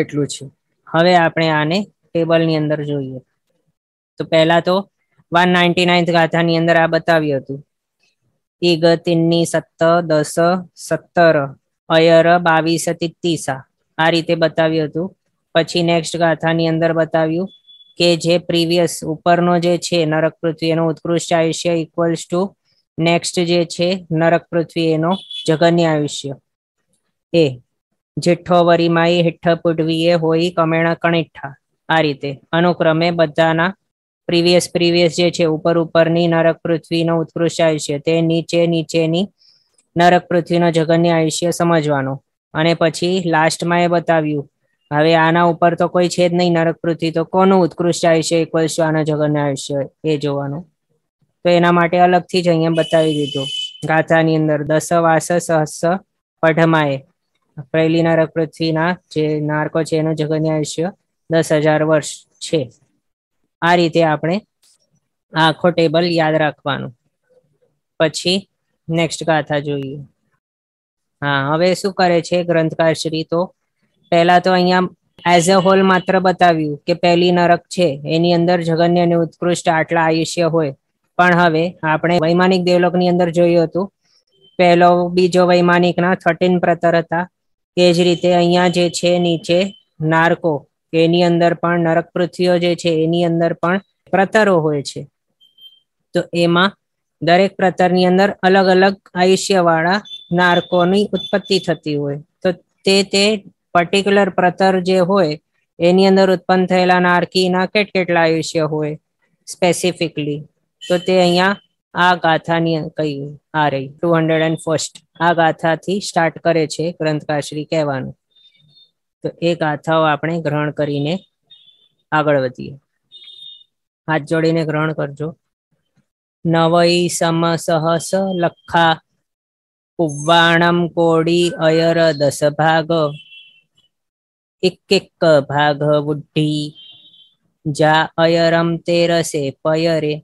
એટલું છે. હવે આપણે આને ટેબલની અંદર જોઈએ तो पहला तो वन नाइंटी नाइंथ गाथा नी अंदर आ बताव्यु हतुं तीग तीननी सत्त दस सत्तर अयर बावीस तेतीसा आ रीते बताव्यु हतुं. पछी नेक्स्ट गाथा नी अंदर बताव्यु के जे प्रीवियस उपरनो जे छे नरक पृथ्वी एनो उत्कृष्ट आयुष्य इक्वल्स टू नेक्स्ट जे छे नरक पृथ्वी एनो जघन्य आयुष्य ए जेठो वरी माई हेठ पुडवीए होई कमेण कणिठा आ रीते अनुक्रमे बधाना प्रीवियस प्रीवियस जे छे ऊपर ऊपर नी नरक पृथ्वी नो उत्कृष्ट आयुष्य ते नीचे नीचे नी नरक पृथ्वी नो जघन्य आयुष्य समझवानो अने पछी लास्ट में ए बताव्यु हवे आना ऊपर तो कोई छेद नहीं नरक पृथ्वी तो कोनु उत्कृष्ट आयुष्य इक्वल्स टू आनो जघन्य आयुष्य ए जोवानो तो एना माटे अलगथी ज अहींया बतावी दीधो गाथानी अंदर दस वास सहस पढ़माए पहेली नरक पृथ्वी ना जे नारको छे एनो जघन्य आयुष्य दस हजार वर्ष छे. आ रीते आपणे आखो टेबल याद राखवानुं. पछी नेक्स्ट गाथा जोईए. हाँ हवे शुं करे छे ग्रंथकार श्री तो पहला तो अहींया एज अ होल मात्र बताव्युं के पहली नरक छे एनी अंदर जघन्य अने उत्कृष्ट आटला आयुष्य होय, पण हवे आपणे वैमानिक देवलोकनी अंदर जोयुं हतुं पहलो बीजो वैमानिकना थर्टीन प्रतर हता, ते ज रीते अहींया जे छे नीचे नारको एनी अंदर पण नरक पृथ्वीओ जे छे एनी अंदर पण प्रतरो होय छे, तो एमां दरेक प्रतरनी अंदर अलग अलग आयुष्यवाळा नारकोनी उत्पत्ति थती होय, तो ते ते पर्टिक्युलर प्रतर जे होय एनी अंदर उत्पन्न थयेला नारकीना केटकेटला आयुष्य होय स्पेसिफिकली, तो ते अहींया आ गाथानी कही आ रही टू हंड्रेड एंड फर्स्ट आ गाथाथी स्टार्ट करे छे ग्रंथकारश्री कहेवानुं. तो ए गाथाओ आपणे ग्रहण करीने आगळ वधीए. हाथ जोड़ीने ग्रहण करजो. नवई सम सहस लखा पुव्वाणम कोड़ी अयर दस भाग इक्किक भाग बुद्धि जा अयरम तेरसे पयरे.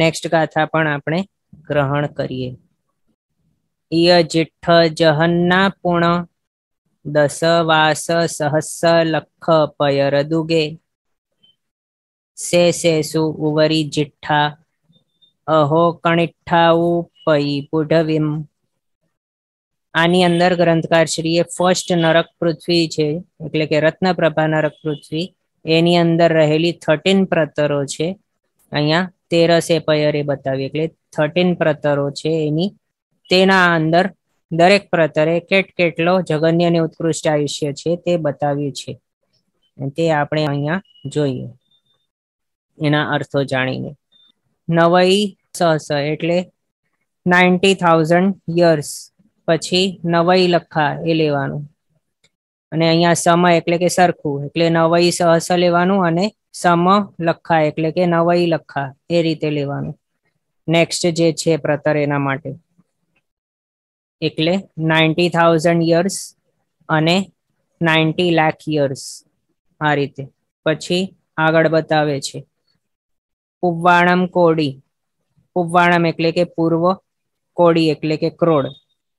नेक्स्ट गाथा पण आपणे ग्रहण करिए. इय जिठ जहन्ना पुण दस वास सहस लख पयर दुगे से सेसु उवरी जिठा अहो कणिठाऊ पई बुढ़वीम. आनी अंदर ग्रंथकार श्रीए फर्स्ट नरक पृथ्वी छे એટલે કે રત્નપ્રભા નરક પૃથ્વી એની અંદર રહેલી થર્ટીન પ્રતરો છે, અહીંયા તેરસે પયરે બતાવી એટલે થર્ટીન પ્રતરો છે એની, તેના અંદર દરેક પ્રતરે કેટ કેટલો જઘન્ય અને ઉત્કૃષ્ટ આયુષ્ય છે તે બતાવ્યું છે, તે આપણે અહીંયા જોઈએ એના અર્થો જાણીને. નવઈ સહસ એટલે નાઇન્ટી થાઉઝન્ડ યર્સ, પછી નવઈ લખા એ લેવાનું અને અહીંયા સમ એટલે કે સરખું એટલે નવઈ સહસ લેવાનું અને સમ લખા એટલે કે નવઈ લખા એ રીતે લેવાનું નેક્સ્ટ જે છે પ્રતર એના માટે એટલે નાઇન્ટી થાઉઝન્ડ યર્સ અને નાઇન્ટી લાખ યર્સ આ રીતે. પછી આગળ બતાવે છે પુવ્વાણમ કોડી, પુવ્વાણમ એટલે કે પૂર્વ, કોડી એટલે કે કરોડ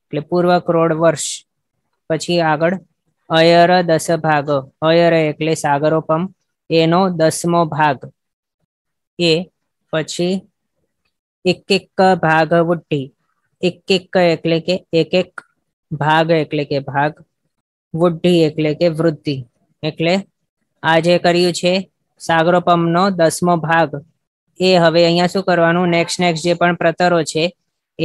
એટલે પૂર્વ કરોડ વર્ષ. પછી આગળ અયર દસ ભાગ, અયર એટલે સાગરોપમ એનો દસમો ભાગ એ. પછી એક એક ભાગ વૃદ્ધિ, एक एक એટલે કે એક એક ભાગ એટલે કે ભાગ, વૃદ્ધિ એટલે કે વૃદ્ધિ, એટલે આ જે કર્યું છે સાગરોપમનો દસમો ભાગ એ હવે અહીંયા શું કરવાનું નેક્સ્ટ નેક્સ્ટ જે પણ પ્રતરો છે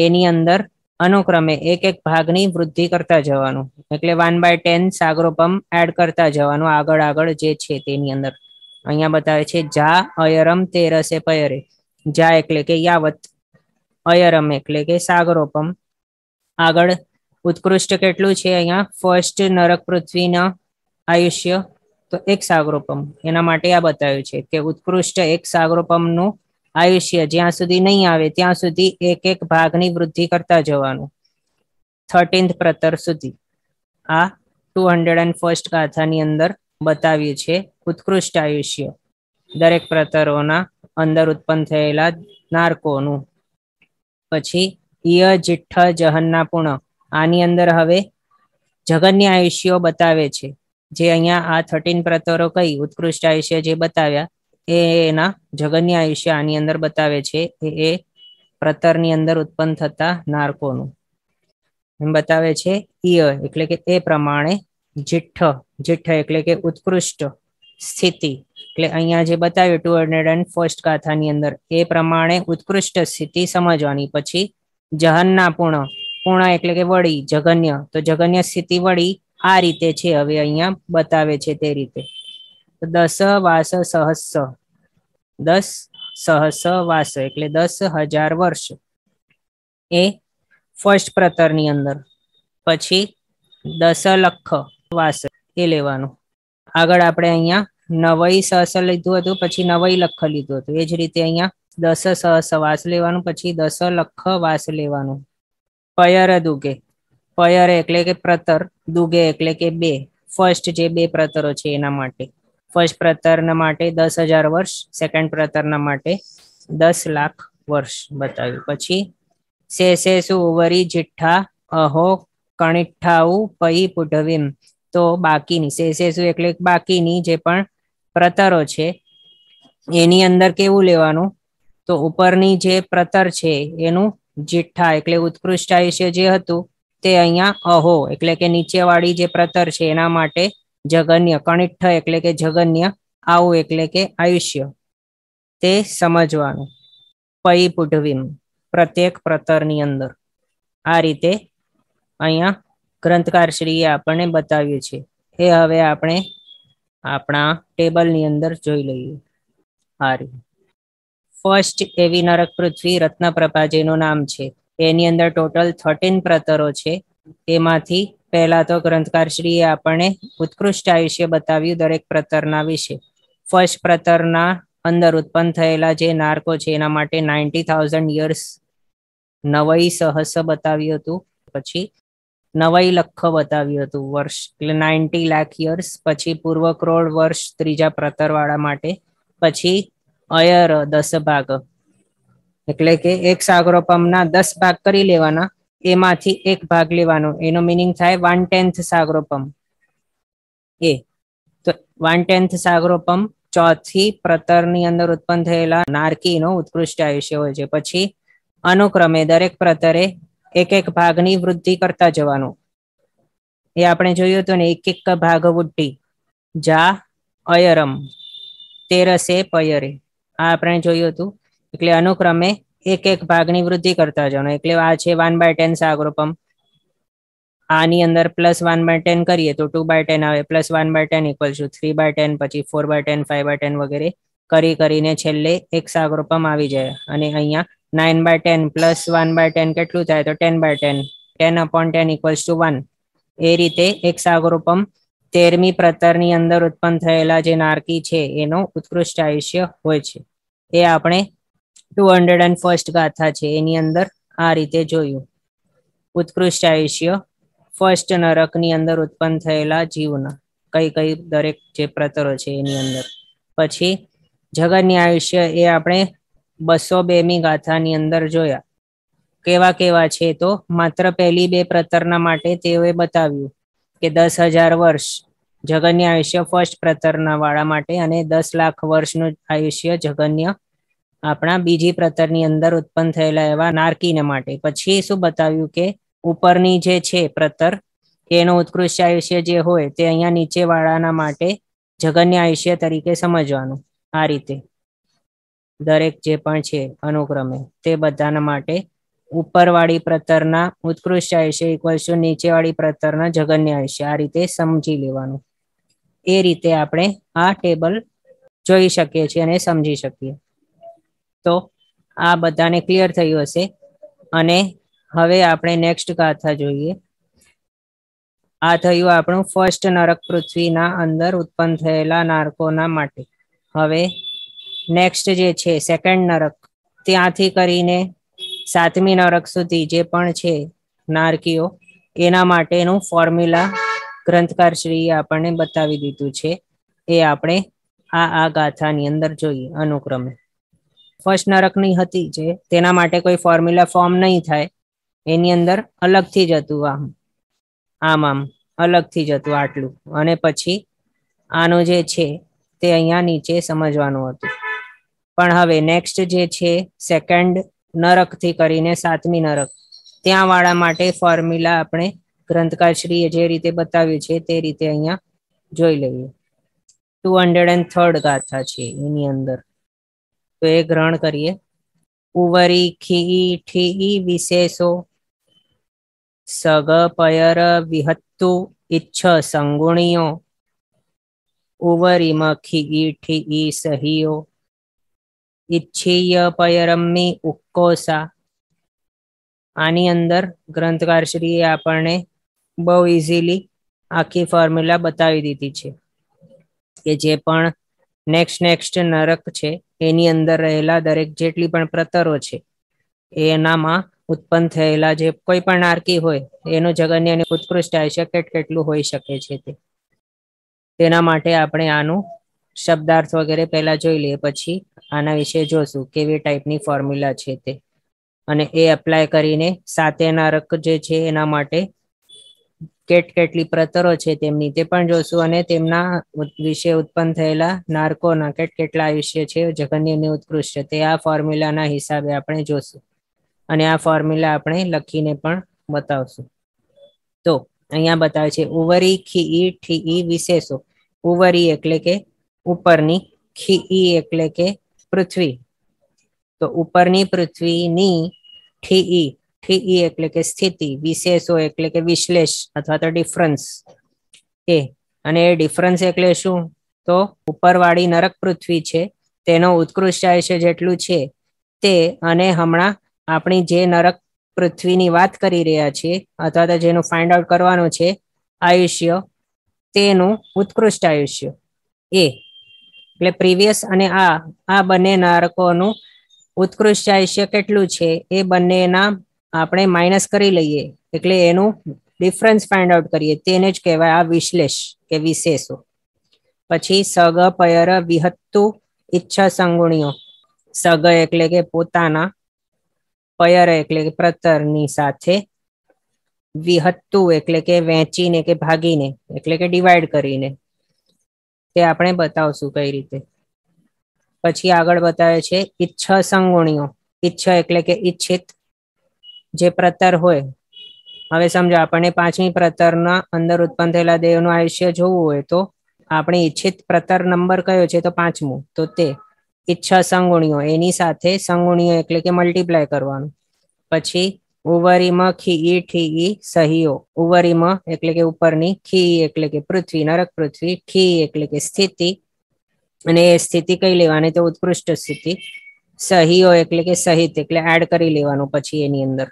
એની અંદર અનુક્રમે એક એક ભાગની વૃદ્ધિ કરતા જવાનું એટલે વન બાય ટેન સાગરોપમ એડ કરતા જવાનું આગળ આગળ જે છે તેની અંદર. અહીંયા બતાવે છે જા અયરમ તેરસે પયરે, જા એટલે કે યાવત, अयरम એટલે કે સાગરોપમ. આગળ उत्कृष्ट કેટલું છે અહીંયા ફર્સ્ટ નરક પૃથ્વીના આયુષ્ય તો એક સાગરોપમ, એના માટે આ બતાવ્યું છે કે ઉત્કૃષ્ટ એક સાગરોપમનું આયુષ્ય જ્યાં સુધી નહીં આવે ત્યાં સુધી એક એક ભાગની વૃદ્ધિ કરતા જવાનું થર્ટીન્થ પ્રતર સુધી. આ ટુ હંડ્રેડ એન્ડ ફર્સ્ટ ગાથાની અંદર બતાવ્યું છે ઉત્કૃષ્ટ આયુષ્ય દરેક પ્રતરોના અંદર ઉત્પન્ન થયેલા નારકોનું. પછી ઈય જિઠ્ઠ જહન્ના પૂર્ણ, આની અંદર હવે જગન્ય આયુષ્યો બતાવે છે. જે અહીંયા આ થર્ટીન પ્રતરો કઈ ઉત્કૃષ્ટ આયુષ્ય જે બતાવ્યા એ એના જગન્ય આયુષ્ય આની અંદર બતાવે છે. એ એ પ્રતરની અંદર ઉત્પન્ન થતા નારકોનું એમ બતાવે છે. ઈય એટલે કે એ પ્રમાણે, જિઠ્ઠ જિઠ્ઠ એટલે કે ઉત્કૃષ્ટ સ્થિતિ, એટલે અહીંયા જે બતાવ્યું ટુ હંડ્રેડ એન્ડ ફર્સ્ટ ગાથાની અંદર એ પ્રમાણે ઉત્કૃષ્ટ સ્થિતિ સમજવાની. પછી જહન્ના પૂર્ણ, પૂર્ણ એટલે કે વળી જગન્ય, તો જગન્ય સ્થિતિ વળી આ રીતે છે હવે અહીંયા બતાવે છે તે રીતે. દસ વાસ સહસ્સ, દસ સહસ વાસ એટલે દસ હજાર વર્ષ, એ ફર્સ્ટ પ્રતરની અંદર. પછી દસ લખ વાસ એ લેવાનું. આગળ આપણે અહીંયા નવઈ સહસ લીધું હતું, પછી નવઈ લખ લીધું હતું, એ જ રીતે અહીંયા દસ સહસ વાસ લેવાનું, પછી દસ લખ વાસ લેવાનું. પયર દુગે, પયર એટલે કે પ્રતર, દુગે એટલે કે બે, ફર્સ્ટ જે બે પ્રતરો છે એના માટે. ફર્સ્ટ પ્રતરના માટે દસ હજાર વર્ષ, સેકન્ડ પ્રતરના માટે દસ લાખ વર્ષ બતાવ્યું. પછી સે સે સુવરી જિઠ્ઠા અહો કણિઠાઉ પઈ પુઢવીમ, તો બાકીની સે સે સુ એટલે બાકીની જે પણ પ્રતરો છે એની અંદર કેવું લેવાનું, તો ઉપરની જે પ્રતર છે એનું જિઠ્ઠા એટલે ઉત્કૃષ્ટ આયુષ્ય જે હતું તે અહીંયા અહો એટલે કે નીચેવાળી જે પ્રતર છે એના માટે જગન્ય, કણિઠ્ઠ એટલે કે જગન્ય, આવું એટલે કે આયુષ્ય, તે સમજવાનું. પઈ પુઢવીમ પ્રત્યેક પ્રતરની અંદર. આ રીતે અહીંયા ગ્રંથકારશ્રીએ આપણને બતાવ્યું છે. એ હવે આપણે આપણા ટેબલની અંદર જોઈ લઈએ. આ રીતે ફર્સ્ટ એવી નરક પૃથ્વી રત્નપ્રભા જેનું નામ છે, એની અંદર ટોટલ થર્ટીન પ્રતરો છે. એમાંથી પહેલા તો ગ્રંથકારશ્રીએ આપણને ઉત્કૃષ્ટ આયુષ્ય બતાવ્યું દરેક પ્રતરના વિશે. ફર્સ્ટ પ્રતરના અંદર ઉત્પન્ન થયેલા જે નારકો છે એના માટે નાઇન્ટી થાઉઝન્ડ યર્સ નવઈ સહસ બતાવ્યું હતું. પછી નવઈ લખ બતાવ્યું હતું વર્ષ, એટલે નાઇન્ટી લાખ યર્સ. પછી પૂર્વ કરોડ વર્ષ ત્રીજા પ્રતરવાળા માટે. પછી અયર દસ ભાગ એટલે કે એક સાગરોપમના દસ ભાગ કરી લેવાના, એમાંથી એક ભાગ લેવાનો, એનો મિનિંગ થાય વન ટેન્થ સાગરોપમ. એ તો વન ટેન્થ સાગરોપમ ચોથી પ્રતરની અંદર ઉત્પન્ન થયેલા નારકીનો ઉત્કૃષ્ટ આયુષ્ય હોય છે. પછી અનુક્રમે દરેક પ્રતરે એક એક ભાગની વૃદ્ધિ કરતા જવાનું, એ આપણે જોયું હતું ને, એક એક ભાગ વૃદ્ધિ. જા અયરમ તેરસે પયરે, આ આપણે જોયું હતું. એટલે અનુક્રમે એક એક ભાગની વૃદ્ધિ કરતા જવાનું. એટલે આ છે વન બાય ટેન સાગરોપમ, આની અંદર પ્લસ વન બાય ટેન કરીએ તો ટુ બાય ટેન આવે, plus one by ten equal to three by ten, પછી four by ten, five by ten વગેરે કરી કરીને છેલ્લે એક સાગરોપમ આવી જાય. અને અહીંયા nine by ten plus one by ten કેટલું થાય, તો ten by ten, ten upon ten equals to one. એ રીતે એક સાગરોપમ તેરમી પ્રતરની અંદર ઉત્પન્ન થયેલા જે નારકી છે એનો ઉત્કૃષ્ટ આયુષ્ય હોય છે. એ આપણે ટુ હંડ્રેડ એન્ડ ફર્સ્ટ ગાથા છે એની અંદર આ રીતે જોયું. ઉત્કૃષ્ટ આયુષ્ય ફર્સ્ટ નરકની અંદર ઉત્પન્ન થયેલા જીવના કઈ કઈ દરેક જે પ્રતરો છે એની અંદર. પછી જગન્ય આયુષ્ય એ આપણે બસો બેમી ગાથાની અંદર જોયા. કેવા કેવા છે, તો માત્ર પહેલી બે પ્રતરના માટે તેઓએ બતાવ્યું કે દસ હજાર વર્ષ જગન્ય આયુષ્ય ફર્સ્ટ પ્રતરના વાળા માટે, અને દસ લાખ વર્ષનું આયુષ્ય જગન્ય આપણા બીજી પ્રતરની અંદર ઉત્પન્ન થયેલા એવા નારકીને માટે. પછી શું બતાવ્યું કે ઉપરની જે છે પ્રતર એનો ઉત્કૃષ્ટ આયુષ્ય જે હોય તે અહીંયા નીચેવાળાના માટે જગન્ય આયુષ્ય તરીકે સમજવાનું. આ રીતે દરેક જે પણ છે અનુક્રમે તે બધાના માટે ઉપરવાળી પ્રતરના ઉત્કૃષ્ટ આયુષ્ય ઇક્વલ્સ ટુ નીચેવાળી પ્રતરના જગન્ય આયુષ્ય, આ રીતે સમજી લેવાનું. એ રીતે આપણે આ ટેબલ જોઈ શકીએ છીએ અને સમજી શકીએ. તો આ બધાને ક્લિયર થયું હશે. અને હવે આપણે નેક્સ્ટ ગાથા જોઈએ. आ थयो આપણો ફર્સ્ટ નરક પૃથ્વીના અંદર ઉત્પન્ન થયેલા નારકોના માટે। હવે નેક્સ્ટ જે છે સેકન્ડ નરક, ત્યાંથી કરીને સાતમી નરક સુધી જે પણ છે નારકીઓ એના માટેનું ફોર્મ્યુલા ગ્રંથકાર શ્રીએ આપણને બતાવી દીધું છે, એ આપણે આ આ ગાથાની અંદર જોઈએ અનુક્રમે। ફર્સ્ટ નરકની હતી જે તેના માટે કોઈ ફોર્મ્યુલા ફોર્મ નહીં થાય, એની અંદર અલગથી જ હતું આમ आम आम अलग थी जतु आटलू अने पछी आनो जे छे ते अहींया नीचे समझवानुं हतुं। पण हवे नेक्स्ट जे छे सेकंड नरक थी करीने सातमी नरक त्यां वाळा माटे फॉर्म्युला आपणे ग्रंथकार श्रीए जे रीते बताव्युं छे ते रीते अहींया जोई लईए। टू हंड्रेड एंड थर्ड गाथा छे एनी अंदर तो ए ग्रहण करीए। उवरी खीई ठीई विशेषो सग पयर विहत्तु इच्छ संगुणियों उवरी मखी ईठी ई सहियो इच्छीय पयरम्मी उक्कोसा। आनी अंदर ग्रंथकार श्रीए आपणे बहु इजीली आखी फॉर्म्युला बतावी दीधी छे के जे पण नेक्स्ट नेक्स्ट नरक छे एनी अंदर रहेला दरेक जेटली पण प्रतरो छे एनामां उत्पन्न थयेला जे कोई पण नारकी होय एनो जगन्य अने उत्कृष्ट आयुष्य केटकेटलुं होई शके छे ते तेना माटे आपणे आनो शब्दार्थ वगैरे पहेला जोई लईए, पछी आना विषे जोशुं केवी टाइपनी फॉर्म्युला छे ते अने ए एप्लाय करीने साते नरक जे छे एना माटे केटकेटली प्रतरो छे तेमनी ते पण जोशुं अने तेमना विषे उत्पन्न थयेला नारकोना केटकेटला आयुष्य छे जगन्य अने उत्कृष्ट ते आ फॉर्म्युलाना हिसाबे आपणे जोशुं अने आ फॉर्म्युला आपणे लखीने पण बतावशुं। तो अहींया बतावे छे उवरी खीई ठीई विशेषो। उवरी एटले के उपरनी, खीई एटले के पृथ्वी, तो उपरनी पृथ्वीनी ठीई, ठीई एटले के स्थिति, विशेषो एटले के विश्लेष अथवा तो डिफरन्स ए अने ए डिफरन्स एटले शुं तो उपरवाड़ी नरक पृथ्वी छे तेनो उत्कृष्ट आयुष्य जेटलुं छे ते अने हमणां अपनी जे नरक पृथ्वी नी बात करी रहा छे अथवा तो जेनु फाइंड आउट करवानो छे आयुष्य तेनु उत्कृष्ट आयुष्य ए એટલે प्रीवियस अने आ आ बने नरकोनु उत्कृष्ट आयुष्य केटलुं छे ए बनेना आपणे माइनस करी लईए એટલે एनु डिफरन्स फाइंड आउट करीए तेने ज कहेवाय आ विश्लेष के विशेषो। पछी सग पयर विहत्तु इच्छा संगुणियो। सग એટલે કે પોતાના, पयर एटले के प्रतरनी साथे, विहत्तु एटले के वेचीने के भागीने एटले के डिवाइड करीने ते आपणे बतावशुं कई रीते। पछी आगळ बतावे छे इच्छ संगुणियों। इच्छ एटले के इच्छित जे प्रतर होय। हवे समजो आपणे पांचमी प्रतरना अंदर उत्पन्न थयेला देहनुं आयुष्य जोवुं होय तो आपणे इच्छित प्रतर नंबर कयो छे तो पांचमो, तो ते इच्छा संगुणियों एनी साथे संगुणियों एटले के मल्टीप्लाय करवानुं। पछी उवरीमां खीई ठीई सहियो। उवरीमां एटले के उपरनी, खीई एटले के पृथ्वी नरक पृथ्वी, ठीई एटले के स्थिति अने ए स्थिति कई लेवानी तो उत्कृष्ट स्थिति, सहियो एटले के सहित एटले एड करी लेवानुं पछी एनी अंदर।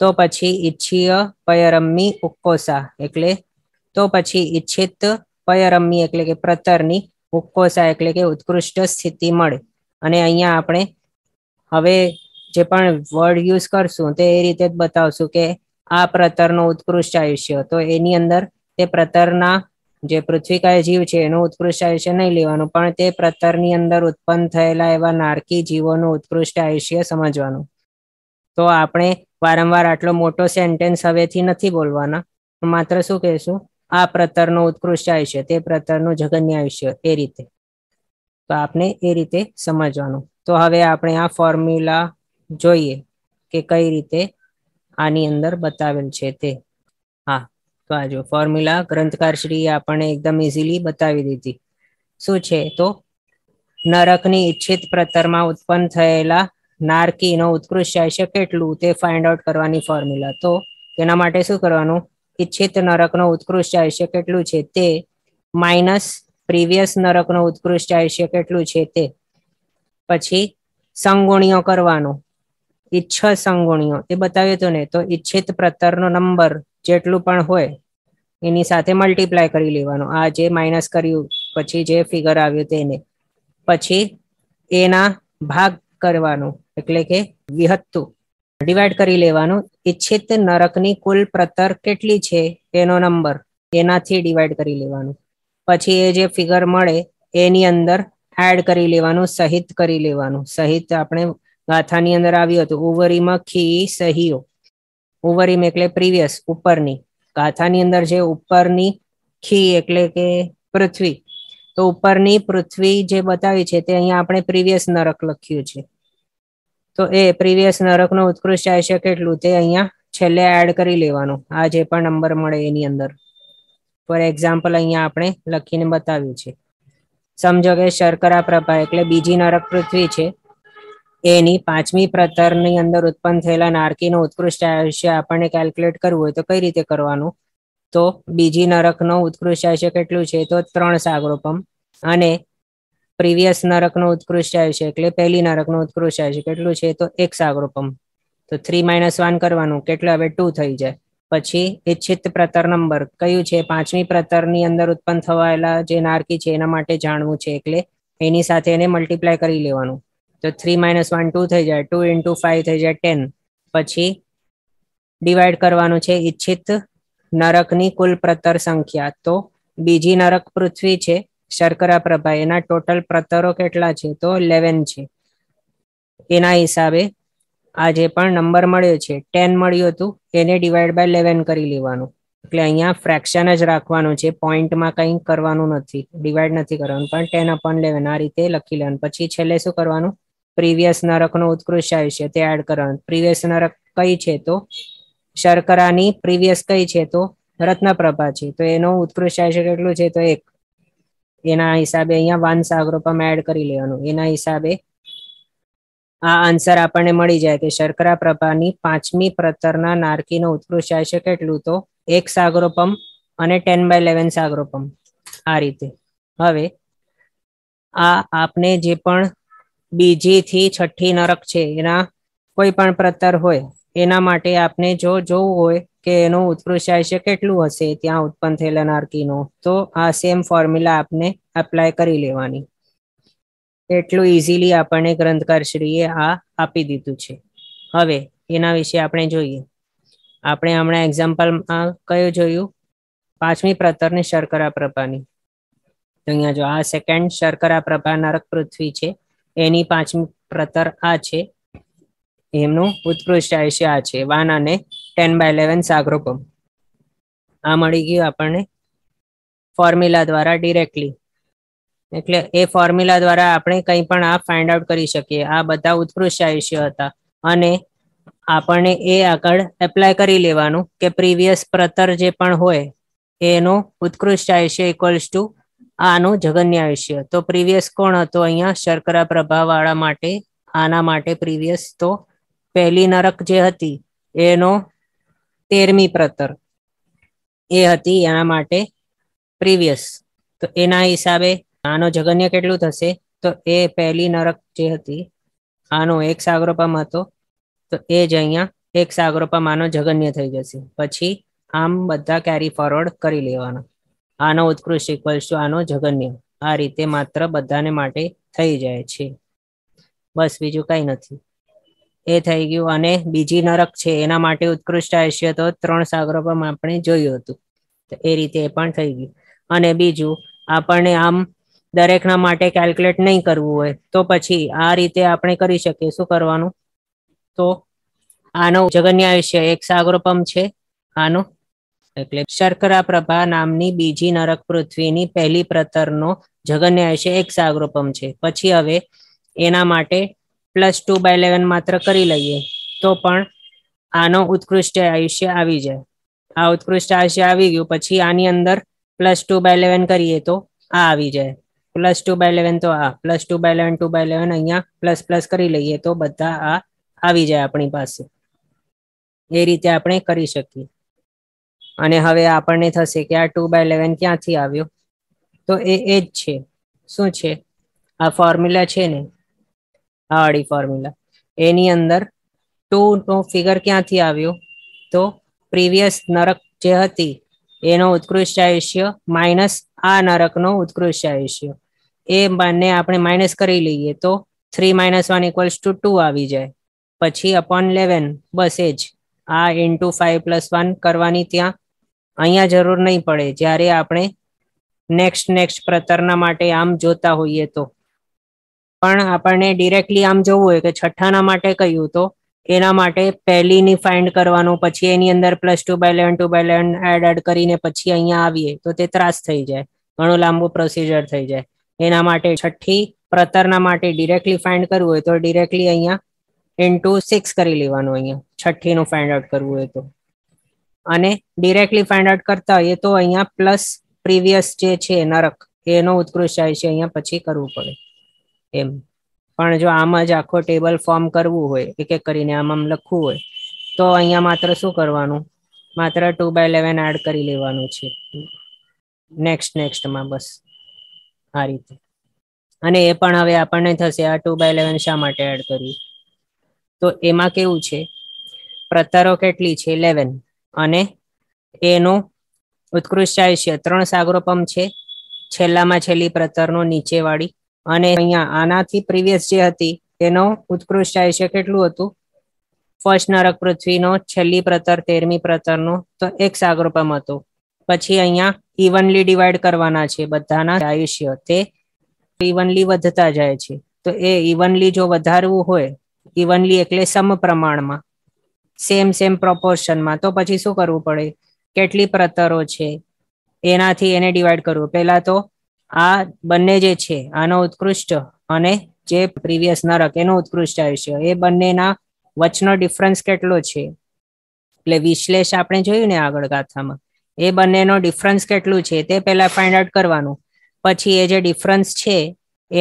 तो पछी इच्छीय पयरम्मी उक्कोसा एटले तो पछी इच्छित पयरम्मी एटले के प्रतरनी, उक्कोसा एटले के उत्कृष्ट स्थिति मळे। अने अहींया आपणे हवे जे पण वर्ड यूज करशुं ते ए रीते ज बतावशुं के आ प्रतरनो उत्कृष्ट आयुष्य तो एनी अंदर ते प्रतरना जे पृथ्वीकाय जीव छे एनो उत्कृष्ट आयुष्य नहीं लेवानुं पण ते प्रतरनी अंदर उत्पन्न थयेला एवा नारकी जीवोनुं उत्कृष्ट आयुष्य समजवानुं। तो आपणे वारंवार आटलो मोटो सेन्टेन्स हवेथी नथी बोलवाना, मात्र शुं कहेशुं आ प्रतरनो उत्कृष्ट आयुष्य, ते प्रतरनो जघन्य आयुष्य, ए रीते। तो आपने ए रीते समझवानुं। तो हवे आपणे आ फॉर्म्युला जोईए के कई रीते आनी अंदर बतावेल छे ते। हाँ, तो आ जो फॉर्म्युला ग्रंथकार श्रीए आपणे एकदम इजीली बतावी दीधी। शुं छे तो नरकनी इच्छित प्रतरमां उत्पन्न थयेला नारकीनो उत्कृष्ट आयुष्य केटलुं ते फाइंड आउट करवानी फॉर्म्युला। तो तेना माटे शुं करवानुं, इच्छित नरकनो उत्कृष्ट आयुष्य केटलुं छे ते माइनस प्रीवियस नरकनो उत्कृष्ट आयुष्य केटलुं छे ते। पछी संगुणियों करवानो, इच्छ संगुणियों ए बताव्यो तो ने, तो इच्छित प्रतरनो नंबर जेटलुं पण होय એની સાથે મલ્ટીપ્લાય કરી લેવાનો, આ જે માઇનસ કર્યું પછી જે ફિગર આવ્યું તેને, પછી એના ભાગ કરવાનો એટલે કે વિહત્તુ ડિવાઈડ કરી લેવાનો. ઈચ્છિત નરકની કુલ પ્રતર કેટલી છે એનો નંબર એનાથી ડિવાઈડ કરી લેવાનો, પછી એ જે ફિગર મળે એની અંદર એડ કરી લેવાનું, સહિત કરી લેવાનું. સહિત આપણે ગાથાની અંદર આવ્યું હતું, ઉવરીમાં ખી સહીઓ. ઉવરીમ એટલે પ્રીવિયસ ઉપરની, ગાથાની અંદર જે ઉપરની ખી એટલે કે પૃથ્વી, તો ઉપરની પૃથ્વી જે બતાવી છે તે અહીંયા આપણે પ્રીવિયસ નરક લખ્યું છે, તો એ પ્રીવિયસ નરકનો ઉત્કૃષ્ટ આયુષ્ય કેટલું તે અહીંયા છેલ્લે એડ કરી લેવાનું, આ જે પણ નંબર મળે એની અંદર. ફોર એક્ઝામ્પલ અહીંયા આપણે લખીને બતાવ્યું છે. સમજો કે શર્કરા પ્રભા એટલે બીજી નરક પૃથ્વી છે, એની પાંચમી પ્રતરની અંદર ઉત્પન્ન થયેલા નારકીનો ઉત્કૃષ્ટ આયુષ્ય આપણને કેલ્ક્યુલેટ કરવું હોય તો કઈ રીતે કરવાનું, તો બીજી નરકનો ઉત્કૃષ્ટ આયુષ્ય કેટલું છે તો ત્રણ સાગરોપમ, અને પ્રીવિયસ નરકનો ઉત્કૃષ્ટ આયુષ્ય એટલે પહેલી નરકનો ઉત્કૃષ્ટ આયુષ્ય કેટલું છે તો એક સાગરોપમ, તો થ્રી માઇનસ વન કરવાનું કેટલું હવે ટુ થઈ જાય. પછી ઈચ્છિત પ્રતર નંબર કયું છે, પાંચમી પ્રતરની અંદર ઉત્પન્ન થવાયેલા જે નારકી છે એના માટે જાણવું છે એટલે એની સાથે એને મલ્ટીપ્લાય કરી લેવાનું, તો થ્રી માઇનસ વન ટુ થઈ જાય, ટુ ઇન્ટુ ફાઈવ થઈ જાય ટેન, પછી ડિવાઈડ કરવાનું છે ઈચ્છિત નરકની કુલ પ્રતર સંખ્યા, તો બીજી નરક પૃથ્વી છે શર્કરા પ્રભા એના ટોટલ પ્રતરો કેટલા છે તો ઇલેવન છે, એના હિસાબે આ જે પણ નંબર મળ્યો છે ટેન મળ્યું હતું એને ડિવાઈડ બાય ઇલેવન કરી લેવાનું. એટલે અહીંયા ફ્રેક્શન જ રાખવાનું છે, પોઈન્ટમાં કંઈ કરવાનું નથી, ડિવાઈડ નથી કરવાનું, પણ ટેન અપોન ઇલેવન આ રીતે લખી લેવાનું. પછી છેલ્લે શું કરવાનું, પ્રીવિયસ નરકનો ઉત્કૃષ્ટ આયુષ્ય તે એડ કરવાનું. પ્રીવિયસ નરક કઈ છે તો શર્કરાની પ્રીવિયસ કઈ છે તો રત્નપ્રભા છે, તો એનો ઉત્કૃષ્ટ આયુષ્ય કેટલું છે તો એક, એના હિસાબે અહીંયા વન સાગરોપમાં એડ કરી લેવાનું, એના હિસાબે આ આન્સર આપણને મળી જાય કે શર્કરા પ્રભાની પાંચમી પ્રતરના નારકીનો ઉત્કૃષ્ટ આયુષ્ય કેટલું તો એક સાગરોપમ અને ટેન બાય ઇલેવન સાગરોપમ. આ રીતે હવે આ આપને જે પણ બીજી થી છઠ્ઠી નરક છે એના કોઈ પણ પ્રતર હોય એના માટે આપને જો જોવું હોય કે એનું ઉત્કૃષ્ટ આયુષ્ય કેટલું હશે ત્યાં ઉત્પન્ન થયેલા નારકીનો, તો આ સેમ ફોર્મ્યુલા આપને એપ્લાય કરી લેવાની. એટલું ઇઝીલી આપણને ગ્રંથકારશ્રીએ આ આપી દીધું છે. હવે એના વિશે આપણે જોઈએ, આપણે હમણાં એક્ઝામ્પલમાં કયું જોયું, પાંચમી પ્રતરની શર્કરા પ્રભાની, તો અહીંયા જો આ સેકન્ડ શર્કરા પ્રભા નરક પૃથ્વી છે એની પાંચમી પ્રતર આ છે, એમનું ઉત્કૃષ્ટ આયુષ્ય આ છે વન અને ટેન બાય ઇલેવન સાગરોપમ. આ મળી ગયું આપણને ફોર્મ્યુલા દ્વારા ડિરેક્ટલી, એટલે એ ફોર્મ્યુલા દ્વારા આપણે કંઈ પણ આ ફાઇન્ડ આઉટ કરી શકીએ. આ બધા ઉત્કૃષ્ટ આયુષ્ય હતા અને આપણને એ આગળ એપ્લાય કરી લેવાનું કે પ્રીવિયસ પ્રતર જે પણ હોય એનું ઉત્કૃષ્ટ આયુષ્ય ઇક્વલ્સ ટુ આનું જગન્ય આયુષ્ય. તો પ્રીવિયસ કોણ હતો અહીંયા શર્કરા પ્રભાવવાળા માટે, આના માટે પ્રીવિયસ તો પહેલી નરક જે હતી એનો તેરમી પ્રતર એ હતી, એના માટે પ્રીવિયસ, તો એના હિસાબે આનો જગન્ય કેટલું થશે તો એ પહેલી નરક જે હતી આનો એક સાગરોપમ હતો, તો એ જ અહીંયા એક સાગરોપમ આનો જગન્ય થઈ જશે. પછી આમ બધા કેરી ફોરવર્ડ કરી લેવાના, આનો ઉત્કૃષ્ટ ઇક્વલ્સ ટુ આનો જગન્ય, આ રીતે માત્ર બધાને માટે થઈ જાય છે, બસ બીજું કંઈ નથી. એ થઈ ગયું. અને બીજી નરક છે એના માટે ઉત્કૃષ્ટ આયુષ્ય તો ત્રણ સાગરોપમ આપણે જોયું હતું, તો એ રીતે એ પણ થઈ ગયું. અને બીજું આપણને આમ દરેકના માટે કેલ્ક્યુલેટ નહીં કરવું હોય તો પછી આ રીતે આપણે કરી શકીએ. શું કરવાનું તો આનો જગન્ય આયુષ્ય એક સાગરોપમ છે આનો, એટલે શર્કરા પ્રભા નામની બીજી નરક પૃથ્વીની પહેલી પ્રતરનો જગન્ય આયુષ્ય એક સાગરોપમ છે. પછી હવે એના માટે પ્લસ ટુ બાય ઇલેવન માત્ર કરી લઈએ તો પણ આનો ઉત્કૃષ્ટ આયુષ્ય આવી જાય. આ ઉત્કૃષ્ટ આયુષ્ય આવી ગયું, પછી આની અંદર પ્લસ ટુ બાય ઇલેવન કરીએ તો આ આવી જાય, પ્લસ ટુ બાય ઇલેવન તો આ plus two by eleven two by eleven અહીંયા પ્લસ પ્લસ કરી લઈએ તો બધા આ આવી જાય આપણી પાસે. એ રીતે આપણે કરી શકીએ. અને હવે આપણને થશે કે આ ટુ બાય ઇલેવન ક્યાંથી આવ્યો, તો એ એ જ છે. શું છે આ ફોર્મ્યુલા છે ને આ વાળી ફોર્મ્યુલા, એની અંદર ટુ નો ફિગર ક્યાંથી આવ્યો તો પ્રીવિયસ નરક જે હતી એનો ઉત્કૃષ્ટ આયુષ્ય માઇનસ આ નરકનો ઉત્કૃષ્ટ આયુષ્ય એ બંને આપણે માઇનસ કરી લઈએ તો three minus one equals to two આવી જાય. પછી અપોન ઇલેવન બસ એ જ આ ઇન્ટુ ફાઈવ પ્લસ વન કરવાની ત્યાં અહીંયા જરૂર નહીં પડે જ્યારે આપણે નેક્સ્ટ નેક્સ્ટ પ્રતરના માટે આમ જોતા હોઈએ તો. પણ આપણને ડિરેક્ટલી આમ જોવું હોય કે છઠ્ઠાના માટે કહ્યું તો એના માટે પહેલી ની ફાઇન્ડ કરવાનું પછી એની અંદર plus two by eleven two by eleven add add કરીને પછી અહીંયા આવીએ તો તે ત્રાસ થઈ જાય, ઘણું લાંબુ પ્રોસિજર થઈ જાય. એના માટે છઠ્ઠી પ્રતરના માટે ડિરેક્ટલી ફાઇન્ડ કરવું હોય તો ડિરેક્ટલી અહીંયા ઇન્ટુ સિક્સ કરી લેવાનું, અહીંયા છઠ્ઠીનું ફાઇન્ડ આઉટ કરવું હોય તો. અને ડિરેક્ટલી ફાઇન્ડ આઉટ કરતા હોઈએ તો અહીંયા પ્લસ પ્રીવિયસ જે છે નરક એનો ઉત્કૃષ્ટ આયુષ્ય છે અહીંયા પછી કરવું પડે એમ. પણ જો આમ જ આખો ટેબલ ફોર્મ કરવું હોય એક એક કરીને આમ આમ લખવું હોય તો અહીંયા માત્ર શું કરવાનું, માત્ર ટુ બાય ઇલેવન એડ કરી લેવાનું છે નેક્સ્ટ નેક્સ્ટમાં બસ આ રીતે. અને એ પણ હવે આપણને થશે આ ટુ બાય ઇલેવન શા માટે એડ કર્યું, તો એમાં કેવું છે પ્રતરો કેટલી છે ઇલેવન અને એનું ઉત્કૃષ્ટ આયુષ્ય ત્રણ સાગરોપમ છે છેલ્લામાં છેલ્લી પ્રતરનો નીચેવાળી. અને અહીંયા આનાથી પ્રીવિયસ જે હતી તેનો ઉત્કૃષ્ટ આયુષ્ય કેટલું હતું, ફર્સ્ટ નરક પૃથ્વીનો છેલ્લી પ્રતર તેરમી પ્રતરનો તો એક સાગરોપમ હતો. પછી અહીંયા ઇવનલી ડિવાઈડ કરવાના છે બધાના આયુષ્ય, તે ઇવનલી વધતા જાય છે. તો એ ઇવનલી જો વધારવું હોય, ઇવનલી એટલે સમ પ્રમાણમાં સેમ સેમ પ્રોપોર્શનમાં, તો પછી શું કરવું પડે કેટલી પ્રતરો છે એનાથી એને ડિવાઈડ કરવું. પહેલા તો આ બંને જે છે આનો ઉત્કૃષ્ટ અને જે પ્રીવિયસ નરક એનો ઉત્કૃષ્ટ આયુષ્ય એ બંનેના વચ્ચેનો ડિફરન્સ કેટલો છે, એટલે વિશ્લેષ આપણે જોયું ને આગળ ગાથામાં, એ બંનેનો ડિફરન્સ કેટલું છે તે પહેલા ફાઇન્ડ આઉટ કરવાનું. પછી એ જે ડિફરન્સ છે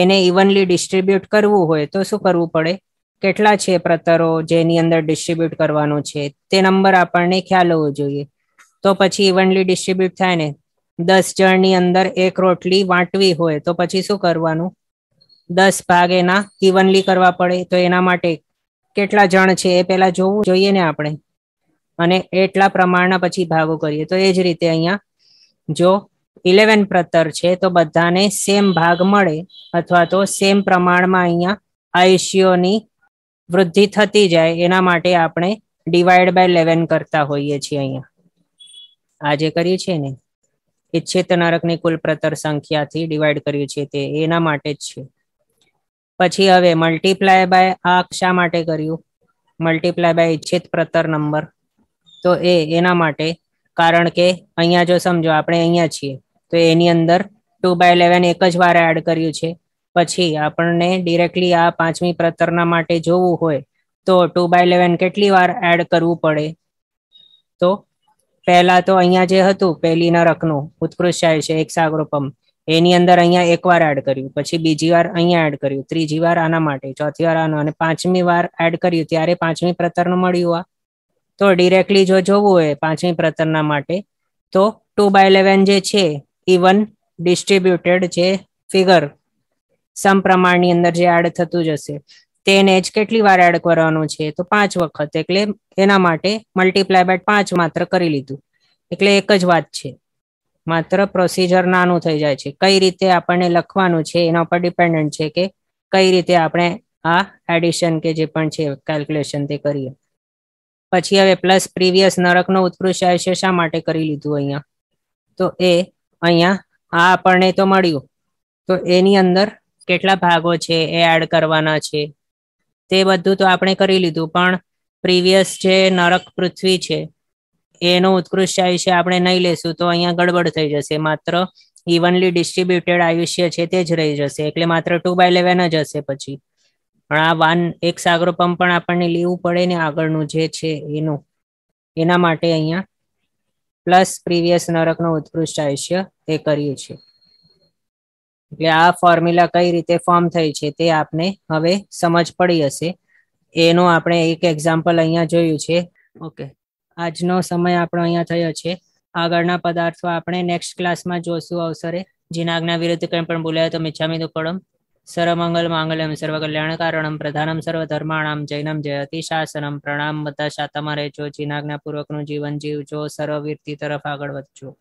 એને ઇવનલી ડિસ્ટ્રીબ્યુટ કરવું હોય તો શું કરવું પડે, કેટલા છે પ્રતરો જેની અંદર ડિસ્ટ્રીબ્યુટ કરવાનો છે તે નંબર આપણને ખ્યાલ હોવો જોઈએ. તો પછી ઇવનલી ડિસ્ટ્રીબ્યુટ થાય ને દસ જણની અંદર એક રોટલી વાંટવી હોય તો પછી શું કરવાનું, દસ ભાગ એના ઇવનલી કરવા પડે. તો એના માટે કેટલા જણ છે એ પહેલા જોવું જોઈએ ને આપણે, અને એટલા પ્રમાણના પછી ભાગો કરીએ. તો એ જ રીતે અહીંયા જો ઇલેવન પ્રતર છે તો બધાને સેમ ભાગ મળે અથવા તો સેમ પ્રમાણમાં અહીંયા આયુષ્યોની વૃદ્ધિ થતી જાય એના માટે આપણે ડિવાઈડ બાય ઇલેવન કરતા હોઈએ છીએ. અહીંયા આજે કરીએ છીએ ને ઇચ્છિત નરકની કુલ પ્રતર સંખ્યાથી ડિવાઈડ કર્યું છે તે એના માટે જ છે. પછી હવે મલ્ટીપ્લાય બાય આ શા માટે કર્યું, મલ્ટીપ્લાય બાય ઇચ્છિત પ્રતર નંબર, તો એ એના માટે કારણ કે અહીંયા જો સમજો આપણે અહીંયા છીએ તો એની અંદર ટુ બાય ઇલેવન એક જ વાર એડ કર્યું છે. પછી આપણને ડિરેક્ટલી આ પાંચમી પ્રતરના માટે જોવું હોય તો ટુ બાય ઇલેવન કેટલી વાર એડ કરવું પડે, તો પહેલા તો અહીંયા જે હતું પહેલી નરકનું ઉત્કૃષ્ટ આયુષ્ય એક સાગરોપમ એની અંદર અહીંયા એક વાર એડ કર્યું, પછી બીજી વાર અહીંયા એડ કર્યું, ત્રીજી વાર આના માટે, ચોથી વાર આનો, અને પાંચમી વાર એડ કર્યું ત્યારે પાંચમી પ્રતરનું મળ્યું. આ તો ડિરેક્ટલી જો જોવું હોય પાંચમી પ્રતરના માટે તો ટુ બાય ઇલેવન જે છે ઇવન ડિસ્ટ્રીબ્યુટેડ જે ફિગર સમપ્રમાણની અંદર જે એડ થતું જશે તેને જ કેટલી વાર એડ કરવાનું છે, તો પાંચ વખત, એટલે એના માટે મલ્ટીપ્લાય બાય પાંચ માત્ર કરી લીધું. એટલે એક જ વાત છે, માત્ર પ્રોસિજર નાનું થઈ જાય છે. કઈ રીતે આપણને લખવાનું છે એના ઉપર ડિપેન્ડન્ટ છે કે કઈ રીતે આપણે આ એડિશન કે જે પણ છે કેલ્ક્યુલેશન તે કરીએ. પછી હવે પ્લસ પ્રીવિયસ નરકનો ઉત્કૃષ્ટ આયુષ્ય શા માટે કરી લીધું અહીંયા, તો એ અહીંયા આ આપણને તો મળ્યું તો એની અંદર કેટલા ભાગો છે એ એડ કરવાના છે તે બધું તો આપણે કરી લીધું. પણ પ્રીવિયસ જે નરક પૃથ્વી છે એનો ઉત્કૃષ્ટ આયુષ્ય આપણે નહીં લેશું તો અહીંયા ગડબડ થઈ જશે, માત્ર ઇવનલી ડિસ્ટ્રીબ્યુટેડ આયુષ્ય છે તે જ રહી જશે એટલે માત્ર ટુ બાય ઇલેવન જ હશે. પછી પણ આ વન એક સાગરોપમ પણ આપણને લેવું પડે ને આગળનું જે છે એનું, એના માટે અહીંયા પ્લસ પ્રીવિયસ નરકનો ઉત્કૃષ્ટ આયુષ્ય એ કર્યું છે. એટલે આ ફોર્મ્યુલા કઈ રીતે ફોર્મ થઈ છે તે આપને હવે સમજ પડી હશે, એનું આપણે એક એક્ઝામ્પલ અહીંયા જોયું છે. ઓકે, આજનો સમય આપણો અહીંયા થયો છે. આગળના પદાર્થો આપણે નેક્સ્ટ ક્લાસમાં જોશું અવસરે. જીનાજ્ઞા વિરુદ્ધ કંઈ પણ બોલાય તો મિચ્છામિ દુક્કડમ. સર્વમંગલ માંગલ્યમ સર્વકલ્યાણકારણમ પ્રધાનમ સર્વધર્માણામ જૈનમ જયતિ શાસનમ. પ્રણામ. બધા શાતામાં રહેજો, જીનાજ્ઞાપૂર્વકનું જીવન જીવજો, સર્વવિરતિ તરફ આગળ વધજો.